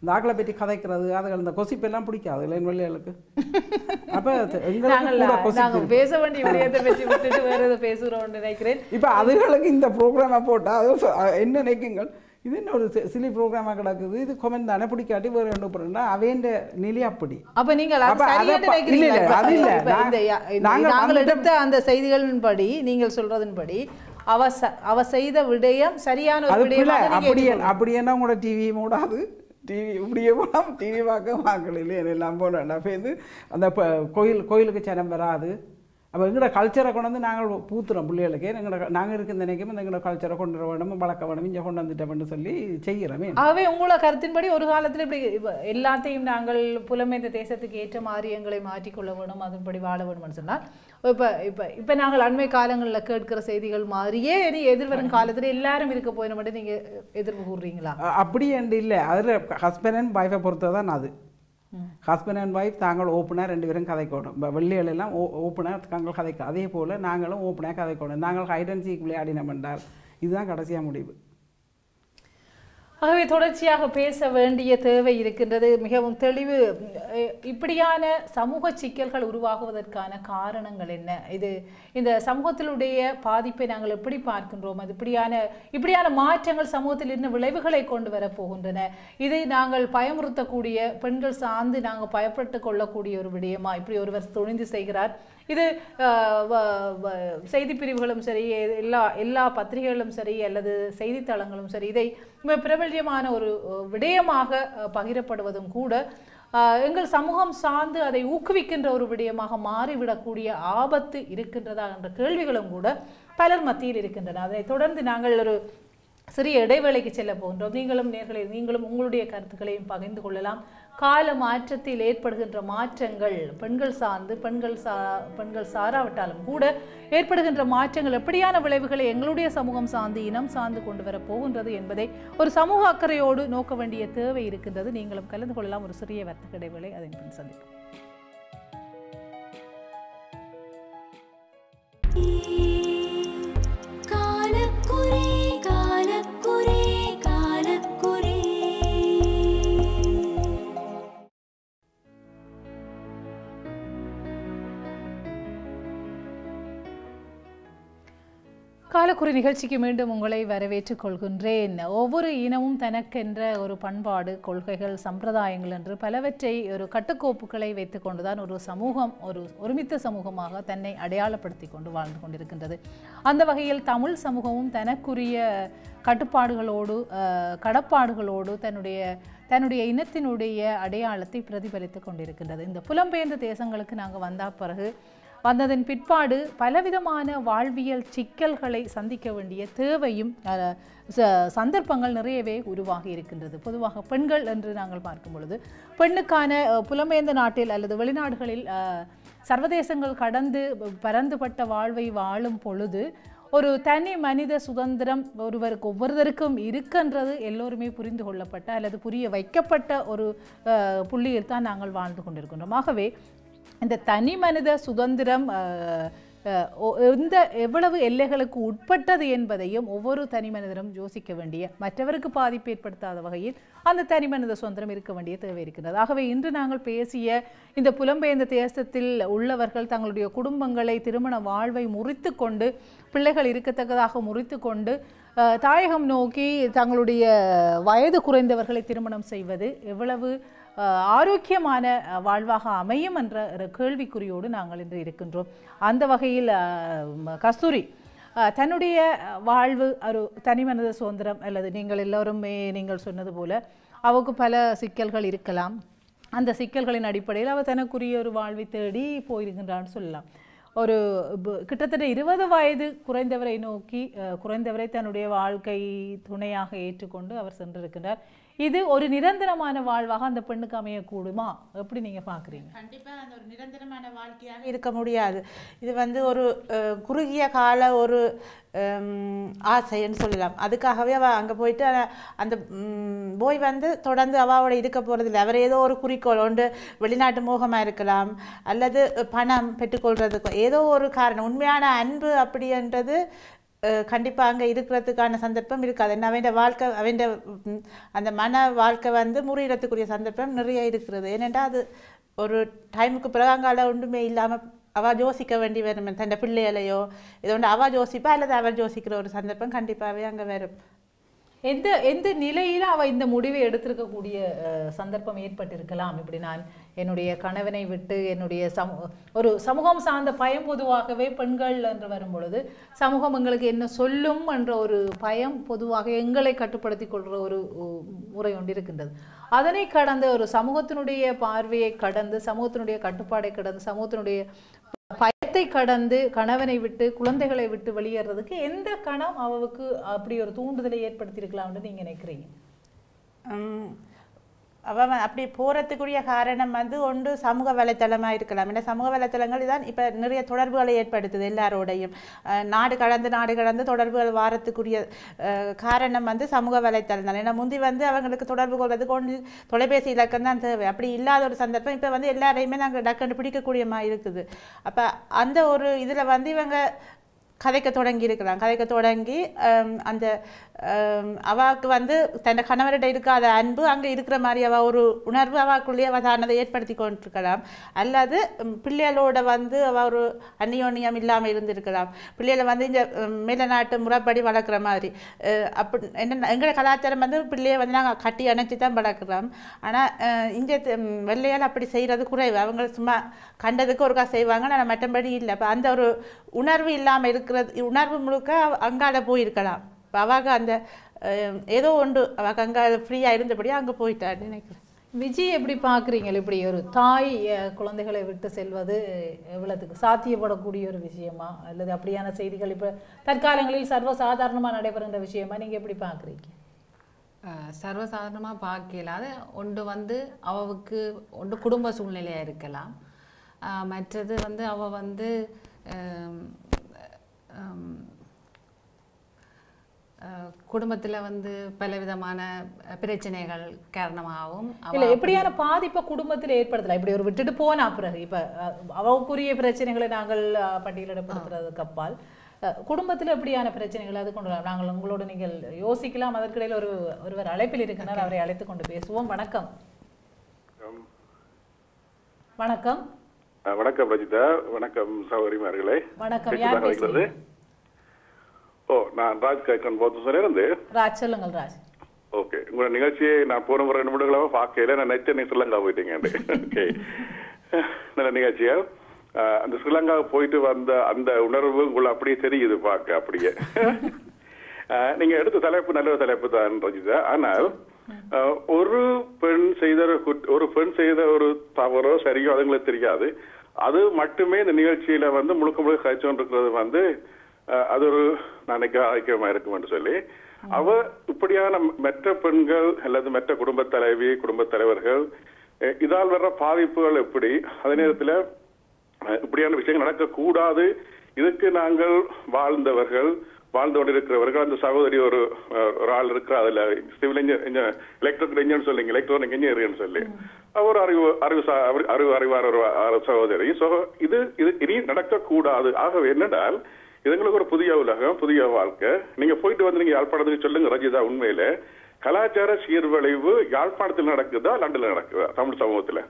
இந்த ஆக்களை பற்றி கதைக்கிறது அதுகள் இந்த கொசிப்பெல்லாம் பிடிக்காது. அதில் என் பிள்ளைகளுக்கு அப்போ எங்களுக்கு பேச வேண்டிய விடயத்தை பற்றி விட்டுட்டு வேறு எதை பேசுகிறோம்னு நினைக்கிறேன். இப்போ அதுகளுக்கு இந்த ப்ரோக்ராமை போட்டால் அது என்ன நினைக்குங்கள் இது என்ன ஒரு சிலி ப்ரோக்ராமாக கிடக்குது, இது கொமெண்ட் தானே பிடிக்காட்டி வேறு என்ன பண்ணுறா அவேண்ட நிலை அப்படி. அப்போ நீங்கள் நாங்கள் எடுத்த அந்த செய்திகளின் படி நீங்கள் சொல்கிறதின் படி அவ செய்த விடயம் சரியான ஒரு விடயம். அப்படியே அப்படியேன்னா உங்களோட டிவி மூடாது. டிவி இப்படியே போகலாம். டிவி பார்க்க வாங்கலையிலே எல்லாம் போகலாம். அப்போ வந்து அந்த இப்போ கோயிலுக்கு சனம் வராது. அப்போ எங்களோட கல்ச்சரை கொண்டு வந்து நாங்கள் பூத்துறோம் பிள்ளைகளுக்கு. எங்களோட நாங்கள் இருக்கிற நினைக்கும் இந்த எங்களோட கல்ச்சரை கொண்டு வர வேணும், வளர்க்க வேணும், இங்கே கொண்டு வந்துட்டோம்னு சொல்லி செய்கிறோமே. ஆகவே உங்களோட கருத்தின்படி ஒரு காலத்தில் இப்படி எல்லாத்தையும் நாங்கள் புலமைந்த தேசத்துக்கு ஏற்ற மாதிரி எங்களை மாற்றிக்கொள்ள வேணும், அதன்படி வாழ வேணும்னு சொன்னால் இப்போ இப்போ இப்போ நாங்கள் அண்மை காலங்களில் கேட்கிற செய்திகள் மாதிரியே இனி எதிர்வரும் காலத்தில் எல்லாரும் இருக்க போயிட மட்டும் நீங்கள் எதிர்ப்பு கூறுறீங்களா? அப்படி என்று இல்லை. அதில் ஹஸ்பண்ட் அண்ட் ஒய்ஃபை பொறுத்தது தான். அது ஹஸ்பண்ட் அண்ட் ஒய்ஃப் தாங்கள் ஓப்பனாக 2 பேரும் கதைக்கணும். இப்போ வெள்ளையிலெல்லாம் ஓப்பனாக தாங்கள் கதைக்க, அதே போல் நாங்களும் ஓப்பனாக கதைக்கணும். நாங்கள் ஹைட் அண்ட் சீக் விளையாடின பண்ணார். இதுதான் கடைசியாக முடிவு. ஆகவே தொடர்ச்சியாக பேச வேண்டிய தேவை இருக்கின்றது. மிகவும் தெளிவு. இப்படியான சமூக சிக்கல்கள் உருவாகுவதற்கான காரணங்கள் என்ன? இது இந்த சமூகத்தினுடைய பாதிப்பை நாங்கள் எப்படி பார்க்கின்றோம்? அது இப்படியான மாற்றங்கள் சமூகத்தில் இன்னும் விளைவுகளை கொண்டு வர போகின்றன. இதை நாங்கள் பயமுறுத்தக்கூடிய பெண்கள் சார்ந்து நாங்கள் பயப்பட்டு கொள்ளக்கூடிய ஒரு விடயமா இப்படி ஒருவர் துணிந்து செய்கிறார்? இது செய்தி பிரிவுகளும் சரி, எல்லா பத்திரிகைகளும் சரி, அல்லது செய்தித்தளங்களும் சரி, இதை பிரபல்யமான ஒரு விடயமாக பகிரப்படுவதும் கூட எங்கள் சமூகம் சார்ந்து அதை ஊக்குவிக்கின்ற ஒரு விடயமாக மாறிவிடக்கூடிய ஆபத்து இருக்கின்றதா என்ற கேள்விகளும் கூட பலர் மத்தியில் இருக்கின்றன. அதை தொடர்ந்து நாங்கள் ஒரு சிறிய இடைவேளைக்கு செல்ல போகின்றோம். நீங்களும் நேர்களை நீங்களும் உங்களுடைய கருத்துக்களையும் பகிர்ந்து கொள்ளலாம். கால மாற்றத்தில் ஏற்படுகின்ற மாற்றங்கள் பெண்கள் சார்ந்து பெண்கள் சாராவிட்டாலும் கூட ஏற்படுகின்ற மாற்றங்கள் எப்படியான விளைவுகளை எங்களுடைய சமூகம் சார்ந்து இனம் சார்ந்து கொண்டு வர போகின்றது என்பதை ஒரு சமூக அக்கறையோடு நோக்க வேண்டிய தேவை இருக்கின்றது. நீங்களும் கலந்து கொள்ளலாம். ஒரு சிறிய வர்த்தக இடைவேளை, அதன் பின் சந்திப்போம். காலக்குறி நிகழ்ச்சிக்கு மீண்டும் உங்களை வரவேற்றுக் கொள்கின்றேன். ஒவ்வொரு இனமும் தனக்கென்ற ஒரு பண்பாடு, கொள்கைகள், சம்பிரதாயங்கள் என்று பலவற்றை ஒரு கட்டுக்கோப்புகளை வைத்துக்கொண்டுதான் ஒரு சமூகம் ஒரு ஒருமித்த சமூகமாக தன்னை அடையாளப்படுத்தி கொண்டு வாழ்ந்து கொண்டிருக்கின்றது. அந்த வகையில் தமிழ் சமூகமும் தனக்குரிய கட்டுப்பாடுகளோடு கடப்பாடுகளோடு தன்னுடைய இனத்தினுடைய அடையாளத்தை பிரதிபலித்து கொண்டிருக்கின்றது. இந்த புலம்பெயர்ந்த தேசங்களுக்கு நாங்கள் வந்ததன் பிற்பாடு பலவிதமான வாழ்வியல் சிக்கல்களை சந்திக்க வேண்டிய தேவையும் சந்தர்ப்பங்கள் நிறையவே உருவாகி இருக்கின்றது. பொதுவாக பெண்கள் என்று நாங்கள் பார்க்கும் பொழுது பெண்ணுக்கான புலம்பெயர்ந்த நாட்டில் அல்லது வெளிநாடுகளில் சர்வதேசங்கள் கடந்து பரந்துபட்ட வாழ்வை வாழும் பொழுது ஒரு தனி மனித சுதந்திரம் ஒவ்வொருவருக்கும் இருக்கின்றது. எல்லோருமே புரிந்து கொள்ளப்பட்ட அல்லது புரிய வைக்கப்பட்ட ஒரு புள்ளியில் தான் நாங்கள் வாழ்ந்து கொண்டிருக்கின்றோம். ஆகவே இந்த தனி மனித சுதந்திரம் எந்த எவ்வளவு எல்லைகளுக்கு உட்பட்டது என்பதையும் ஒவ்வொரு தனி மனிதரும் யோசிக்க வேண்டிய, மற்றவருக்கு பாதிப்பு ஏற்படுத்தாத வகையில் அந்த தனி மனித சுதந்திரம் இருக்க வேண்டிய தேவை இருக்கின்றது. ஆகவே இன்று நாங்கள் பேசிய இந்த புலம்பெயர்ந்த தேசத்தில் உள்ளவர்கள் தங்களுடைய குடும்பங்களை திருமண வாழ்வை முறித்து கொண்டு, பிள்ளைகள் இருக்கத்தக்கதாக முறித்து கொண்டு தாயகம் நோக்கி தங்களுடைய வயது குறைந்தவர்களை திருமணம் செய்வது எவ்வளவு ஆரோக்கியமான வாழ்வாக அமையும் என்ற கேள்விக்குறியோடு நாங்கள் இன்று இருக்கின்றோம். அந்த வகையில் கஸ்தூரி தன்னுடைய வாழ்வு ஒரு தனிமனித சுதந்திரம் அல்லது நீங்கள் எல்லாரும் நீங்கள் சொன்னது போல அவருக்கு பல சிக்கல்கள் இருக்கலாம் அந்த சிக்கல்களின் அடிப்படையில் அவர் தனக்குரிய ஒரு வாழ்வை தேடி போயிருக்கிறான்னு சொல்லலாம் ஒரு கிட்டத்தட்ட 20 வயது குறைந்தவரை நோக்கி குறைந்தவரை தன்னுடைய வாழ்க்கை துணையாக ஏற்றுக்கொண்டு அவர் சென்றிருக்கிறார் இது ஒரு நிரந்தரமான வாழ்வாக அந்த பெண்ணுக்கு அமைய கூடுமா எப்படி நீங்க பாக்குறீங்க கண்டிப்பா அந்த ஒரு நிரந்தரமான வாழ்க்கையாக இருக்க முடியாது இது வந்து ஒரு குறுகிய கால ஒரு ஆசைன்னு சொல்லலாம் அதுக்காகவே அவ அங்க போயிட்டு அந்த போய் வந்து தொடர்ந்து அவளோட இருக்க போறது இல்ல அவர் ஏதோ ஒரு குறிக்கோள் உண்டு வெளிநாட்டு மோகமா இருக்கலாம் அல்லது பணம் பெற்றுக்கொள்றதுக்கு ஏதோ ஒரு காரணம் உண்மையான அன்பு அப்படின்றது கண்டிப்பா அங்க இருக்குிறதுக்கான சந்தர்ப்பம் இருக்காது. அவனோட வாழ்க்கை அவனோட அந்த மன வாழ்க்கை வந்து முறியறதுக்குரிய சந்தர்ப்பம் நிறைய இருக்குது. ஏனென்றால் அது ஒரு டைமுக்கு பிறகால ஒண்ணுமே இல்லாம அவ ஜோசிக்க வேண்டி வரும். தன்னுடைய பிள்ளையளையோ இதோட அவ ஜோசிப்பா அல்லது அவர் ஜோசிக்கிற ஒரு சந்தர்ப்பம் கண்டிப்பாவே அங்க வரும். எந்த எந்த நிலையில அவ இந்த முடிவை எடுத்துக்க கூடிய சந்தர்ப்பம் ஏற்பட்டிருக்கலாம். இப்படி நான் என்னுடைய கணவனை விட்டு என்னுடைய ஒரு சமூகம் சார்ந்த பயம் பொதுவாகவே பெண்கள் என்று வரும் பொழுது சமூகம் எங்களுக்கு என்ன சொல்லும் என்ற ஒரு பயம் பொதுவாக எங்களை கட்டுப்படுத்திக் கொள்ற ஒரு முறை ஒன்றிருக்கின்றது. அதனை கடந்த ஒரு சமூகத்தினுடைய பார்வையை கடந்து சமூகத்தினுடைய கட்டுப்பாடை கடந்து சமூகத்தினுடைய பயத்தை கடந்து கணவனை விட்டு குழந்தைகளை விட்டு வெளியேறதுக்கு எந்த கணம் அவளுக்கு அப்படி ஒரு தூண்டுதலை ஏற்படுத்தியிருக்கலாம்னு நீங்க நினைக்கிறீங்க அவன் அப்படி போறதுக்குரிய காரணம் வந்து ஒன்று சமூக வலைத்தளமாக இருக்கலாம் ஏன்னா சமூக வலைத்தளங்கள் தான் இப்போ நிறைய தொடர்புகளை ஏற்படுத்துது எல்லாரோடையும் நாடு கடந்து தொடர்புகள் வாரத்துக்குரிய காரணம் வந்து சமூக வலைத்தளங்கள் ஏன்னா முந்தி வந்து அவங்களுக்கு தொடர்பு கொள்றதுக்கு ஒன்று தொலைபேசி இலக்கம் தான் தேவை அப்படி இல்லாத ஒரு சந்தர்ப்பம் இப்போ வந்து எல்லாரையுமே நாங்கள் டக்குன்னு பிடிக்கக்கூடிய மாதிரி இருக்குது அப்போ அந்த ஒரு இதில் வந்து இவங்க கதைக்க தொடங்கி இருக்கலாம் கதைக்க தொடங்கி அந்த அவாக்கு வந்து தன் கணவரிட இருக்காத அன்பு அங்கே இருக்கிற மாதிரி அவள் ஒரு உணர்வு அவாக்குள்ளேயே அவதானதை ஏற்படுத்தி கொண்டிருக்கலாம் அல்லது பிள்ளைகளோட வந்து அவள் ஒரு அந்நியோன்யம் இல்லாமல் இருந்திருக்கலாம் பிள்ளைகளை வந்து இந்த மேலநாட்டு முறைப்படி வளர்க்குற மாதிரி அப்படி என்ன எங்களோட கலாச்சாரம் வந்து பிள்ளையை வந்து நாங்கள் கட்டி அணைச்சி தான் வளர்க்குறோம் ஆனால் இங்கே வெள்ளையால் அப்படி செய்கிறது குறைவு அவங்க சும்மா கண்டதுக்கு ஒருக்கா செய்வாங்க ஆனால் மற்றபடி இல்லை அப்போ அந்த ஒரு உணர்வு இல்லாமல் இருக்கிறது உணர்வு முழுக்க அங்கால போயிருக்கலாம் அவாக அந்த ஏதோ ஒன்று அவாக்கு அங்கால ஃப்ரீயாக இருந்தபடியே அங்கே போயிட்டான்னு நினைக்கிறேன் விஜய் எப்படி பார்க்குறீங்க இப்படி ஒரு தாய் குழந்தைகளை விட்டு செல்வது எவ்வளவுக்கு சாத்தியப்படக்கூடிய ஒரு விஷயமா அல்லது அப்படியான செய்திகள் இப்போ தற்காலங்களில் சர்வசாதாரணமாக நடைபெறுகிற விஷயமா நீங்கள் எப்படி பார்க்குறீங்க சர்வசாதாரணமாக பார்க்கல அது ஒன்று வந்து அவளுக்கு ஒன்று குடும்ப சூழ்நிலையாக இருக்கலாம் மற்றது வந்து அவள் வந்து குடும்பத்தில் வந்து பலவிதமான பிரச்சனைகள் காரணமாகவும் இல்லை எப்படியான பாதிப்பை குடும்பத்தில் ஏற்படுத்தலாம் இப்படி ஒரு விட்டுட்டு போனா பிறகு இப்போ அவக்குரிய பிரச்சனைகளை நாங்கள் பட்டியலிடப்படுத்துறதுக்கு அப்பால் குடும்பத்தில் எப்படியான பிரச்சனைகள் அது கொண்டு வரலாம் நாங்கள் உங்களோட நீங்கள் யோசிக்கலாம் அதற்கிடையில் ஒருவர் அழைப்பில் இருக்கிறார் அவரை அழைத்து கொண்டு பேசுவோம் வணக்கம் வணக்கம் வணக்கம் ரஜிதா வணக்கம் சௌகரியமார்களே வணக்கம் ஓ நான் ராஜ் கேட்கணும் போது சார் இருந்து ராஜ் சொல்லுங்கள் ராஜ் ஓகே உங்களோட நிகழ்ச்சியை நான் போன ஒரு 2 நிமிடங்களாக பார்க்கல நான் நெச்சனை ஸ்ரீலங்கா போயிட்டீங்க ஓகே நல்ல நிகழ்ச்சியா அந்த ஸ்ரீலங்காவுக்கு போயிட்டு வந்த அந்த உணர்வு உங்களை அப்படியே தெரியுது பார்க்க அப்படியே நீங்கள் எடுத்த தலைப்பு நல்ல தலைப்பு தான் ரஜிதா ஆனால் ஒரு பெண் செய்த ஒரு தவறோ சரியோ அதுங்களுக்கு தெரியாது அது மட்டுமே இந்த நிகழ்ச்சியில வந்து முழுக்க முழுக்க கழிச்சோன்றிருக்கிறது வந்து அது ஒரு நினைக்க ஆக்கியமா இருக்கும் என்று சொல்லி அவ இப்படியான மற்ற பெண்கள் அல்லது மற்ற குடும்ப தலைவி குடும்ப தலைவர்கள் இதால் வர்ற பாதிப்புகள் எப்படி அதே நேரத்துல இப்படியான விஷயங்கள் நடக்கக்கூடாது இதுக்கு நாங்கள் வாழ்ந்து கொண்டிருக்கிறவர்கள் அந்த சகோதரி ஒரு ஆள் இருக்கிற அதுல சிவில் இன்ஜினியர் எலக்ட்ரிக்கல் இன்ஜினியர் சொல்லிங்க எலக்ட்ரானிக் இன்ஜினியர் சொல்லி அவர் அறிவான ஒரு சகோதரி சோ இது இனி நடக்கக்கூடாது ஆகவே என்னென்றால் இதுங்களுக்கு ஒரு புதிய உலகம் புதிய வாழ்க்கை நீங்க போயிட்டு வந்து நீங்க யாழ்ப்பாணத்துக்கு சொல்லுங்க ரஜிதா உண்மையில கலாச்சார சீர்வளைவு யாழ்ப்பாணத்தில் நடக்குதா லண்டன்ல நடக்குதா தமிழ் சமூகத்துல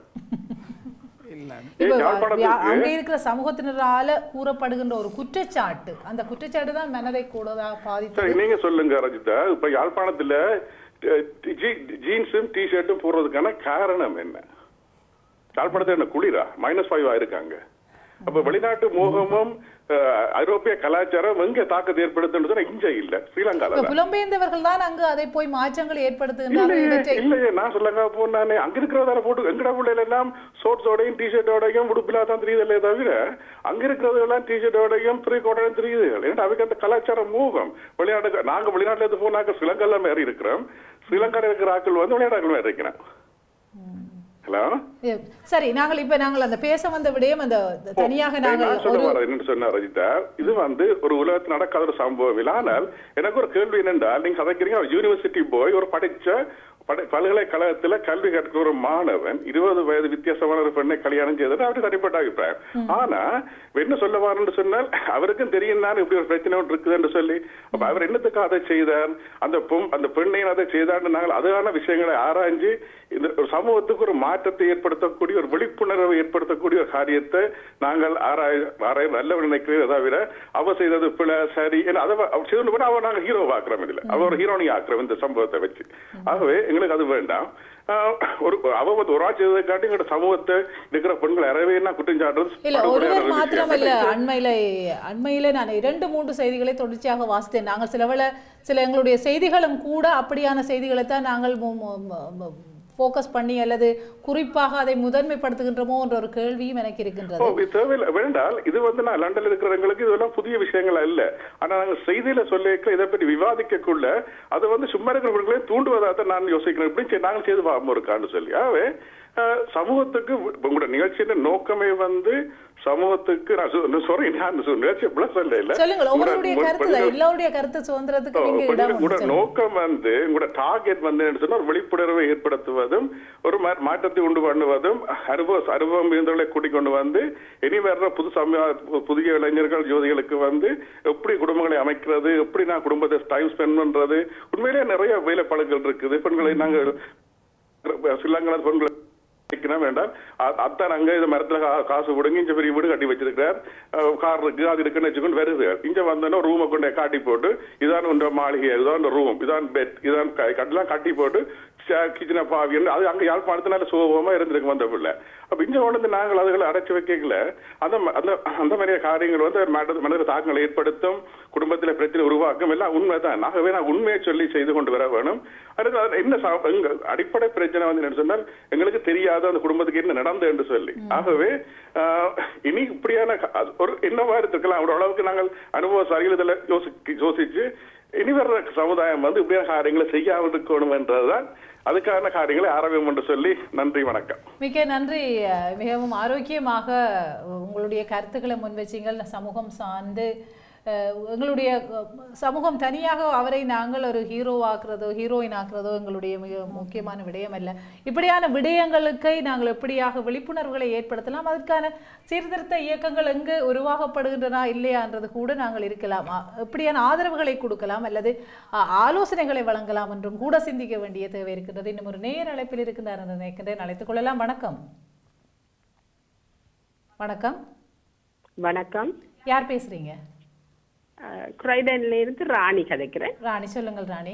அங்கே இருக்கிற சமூகத்தினரால கூறப்படுகின்ற ஒரு குற்றச்சாட்டு அந்த குற்றச்சாட்டு தான் மனதை கூடதா பாதித்தது நீங்க சொல்லுங்க ரஜிதா இப்ப யாழ்ப்பாணத்துல ஜீன்ஸும் டி ஷர்ட்டும் போடுறதுக்கான காரணம் என்ன யாழ்ப்பாணத்துல என்ன குளிரா -5 ஆயிருக்காங்க அப்ப வெளிநாட்டு மோகமும் ஐரோப்பிய கலாச்சாரம் எங்க தாக்கத்தை ஏற்படுத்துன்றது இங்கே இல்ல ஸ்ரீலங்கால. புலம்பெயர்ந்தவர்கள் தான் அங்க அதை போய் மாற்றங்கள் ஏற்படுத்துகிறார்கள். இல்லையே நான் ஸ்ரீலங்கா போனானே அங்க இருக்கிறதால போட்டு எங்கடா புள்ளைல எல்லாம் ஷார்ட்ஸோடையும் டீ-ஷர்ட்டோடையும் உடுப்பில தான் தெரியுதே தவிர அங்க இருக்கிறதெல்லாம் டீ-ஷர்ட்டோடையும் த்ரீ குவார்டரும் தெரியுது. ஏன்னா அதுக்கு அந்த கலாச்சாரம் மோகம். வெளிநாட்டு நாங்க வெளிநாட்டுல இருந்து போனாக்க ஸ்ரீலங்கால மாதிரி இருக்கிறோம். ஸ்ரீலங்கால இருக்கிற ஆட்கள் வந்து வெளிநாட்டுல மாதிரி இருக்கிறாங்க. ஹலோ சரி நாங்கள் இப்ப நாங்கள் அந்த பேச வந்த விடயம் அந்த தனியாக நாங்கள் என்னன்னு சொன்ன ரஜிதா இது வந்து ஒரு உலகத்து நடக்காத ஒரு சம்பவம் இல்லை. ஆனால் எனக்கு ஒரு கேள்வி என்னென்றால் நீங்க சதைக்கிறீங்க ஒரு யூனிவர்சிட்டி போய் ஒரு படிச்ச பல்கலைக்கழகத்துல கல்வி கற்கிற ஒரு மாணவன் 20 வயது வித்தியாசமான ஒரு பெண்ணை கல்யாணம் செய்தது அவருக்கு தனிப்பட்ட அபிப்பிராயம். ஆனா என்ன சொல்லுவாருன்னு சொன்னால் அவருக்கும் தெரியும் தான் இப்படி ஒரு பிரச்சனை ஒன்று இருக்குதுன்னு சொல்லி. அப்ப அவர் என்னத்துக்கு அதை செய்தார் அந்த பெண்ணையும் அதை செய்தான்னு நாங்கள் அதான விஷயங்களை ஆராய்ஞ்சு இந்த சமூகத்துக்கு ஒரு மாற்றத்தை ஏற்படுத்தக்கூடிய ஒரு விழிப்புணர்வை ஏற்படுத்தக்கூடிய ஒரு காரியத்தை நாங்கள் ஆராய நல்லவர் நினைக்கிறது. தவிர அவ செய்தது பிள்ளை சரி ஏன்னா அதை செய்து கூட அவ நாங்கள் ஹீரோ ஆக்குறோம் இல்லை அவ ஒரு ஹீரோனி ஆக்குறோம் இந்த சம்பவத்தை வச்சு. ஆகவே எங்களுக்கு அது வேண்டாம். ஒரு அவபத்து ஒரு ஆட்சி காட்டி எங்களோட சமூகத்தை இருக்கிற பெண்கள் யாராவே என்ன குற்றம் சாட்டுறது இல்ல. ஒருவர் மாத்திரமல்ல அண்மையில நான் 2-3 செய்திகளை தொடர்ச்சியாக வாசித்தேன். நாங்கள் சில எங்களுடைய செய்திகளும் கூட அப்படியான செய்திகளை தான் நாங்கள் ஃபோக்கஸ் பண்ணி அல்லது குறிப்பாக அதை முதன்மைப்படுத்துகின்றமோ என்ற ஒரு கேள்வியும் எனக்கு இருக்கின்றது. வேண்டால் இது வந்து நான் லண்டன்ல இருக்கிறவங்களுக்கு இதெல்லாம் புதிய விஷயங்கள் அல்ல. ஆனா நாங்க செய்தியில சொல்ல இதை பற்றி விவாதிக்கக்குள்ள அதை வந்து சும்மா இருக்கிறவர்களே தூண்டுவதாக நான் யோசிக்கிறேன். இப்படி நாங்கள் செய்து பார்ப்போம் இருக்கான்னு சொல்லி ஆகவே சமூகத்துக்கு உங்களோட நிகழ்ச்சியோட நோக்கமே வந்து சமூகத்துக்கு நோக்கம் வந்து உங்களோட டார்கெட் வந்து ஒரு விழிப்புணர்வை ஏற்படுத்துவதும் ஒரு மாற்றத்தை உண்டு பண்ணுவதும் அனுபவம் இருந்தவர்களை கூட்டிக் கொண்டு வந்து இனி வேற புதிய இளைஞர்கள் ஜோதிகளுக்கு வந்து எப்படி குடும்பங்களை அமைக்கிறது எப்படி நான் குடும்பத்தை டைம் ஸ்பெண்ட் பண்றது. உண்மையிலேயே நிறைய வேலை பழங்கள் இருக்குது. பெண்களை நாங்கள் ஸ்ரீலங்கா பெண்களை வேண்டாம் அத்தான் அங்க இந்த மரத்துல காசு விடுங்க இங்க பெரிய வீடு கட்டி வச்சிருக்கிறார் கார் இருக்கு அது இருக்குன்னு வச்சுக்கொண்டு வருது. இங்க வந்தோன்னா ரூமை கொண்டு காட்டி போட்டு இதான் உண்ட மாளிகை இதான் ரூம் இதான் பெட் இதான் கட்டெல்லாம் கட்டி போட்டு கிச்சனை பாவி அது அங்க யாழ்ப்பாணத்தினால சுகபமா இருந்திருக்கு வந்த பிள்ளை. அப்ப இங்க கொண்டு நாங்கள் அதுகளை அடைச்சு வைக்கல அந்த அந்த மாதிரியான காரியங்கள் வந்து மனதில் தாக்கங்களை ஏற்படுத்தும் குடும்பத்தில் பிரச்சனை உருவாக்கும் எல்லாம் உண்மைதான். ஆகவே நான் உண்மையை சொல்லி செய்து கொண்டு வர வேணும். அதுக்கு என்ன அடிப்படை பிரச்சனை வந்து என்ன சொன்னால் எங்களுக்கு தெரியாத அந்த குடும்பத்துக்கு என்ன நடந்தது என்று சொல்லி. ஆகவே இனி இப்படியான ஒரு என்னவா இருக்கலாம் ஒரு அளவுக்கு நாங்கள் அனுபவ சரியில்லை யோசிச்சு இனி வர்ற சமுதாயம் வந்து இப்படியான காரியங்களை செய்யாமல் இருக்கணும் என்றதுதான் அதுக்கான காரியங்களை ஆரம்பிக்கும் என்று சொல்லி நன்றி வணக்கம். மிக நன்றி. மிகவும் ஆரோக்கியமாக உங்களுடைய கருத்துக்களை முன்வச்சிங்கள். சமூகம் சார்ந்து எங்களுடைய சமூகம் தனியாக அவரை நாங்கள் ஒரு ஹீரோவாக்குறதோ ஹீரோயின் ஆக்குறதோ எங்களுடைய மிக முக்கியமான விடயம் அல்ல. இப்படியான விடயங்களுக்கு நாங்கள் எப்படியாக விழிப்புணர்வுகளை ஏற்படுத்தலாம் அதற்கான சீர்திருத்த இயக்கங்கள் எங்கு உருவாகப்படுகின்றன இல்லையான்றது கூட நாங்கள் இருக்கலாம். எப்படியான ஆதரவுகளை கொடுக்கலாம் அல்லது ஆலோசனைகளை வழங்கலாம் என்றும் கூட சிந்திக்க வேண்டிய தேவை இருக்கின்றது. இன்னும் ஒரு நேர் அழைப்பில் இருக்கின்றார் என்று நினைக்கின்றேன். அழைத்துக் கொள்ளலாம். வணக்கம். வணக்கம். வணக்கம். யார் பேசுறீங்க? குரைடன்ல இருந்து ராணி கதைக்கிறேன். ராணி சொல்லுங்கள். ராணி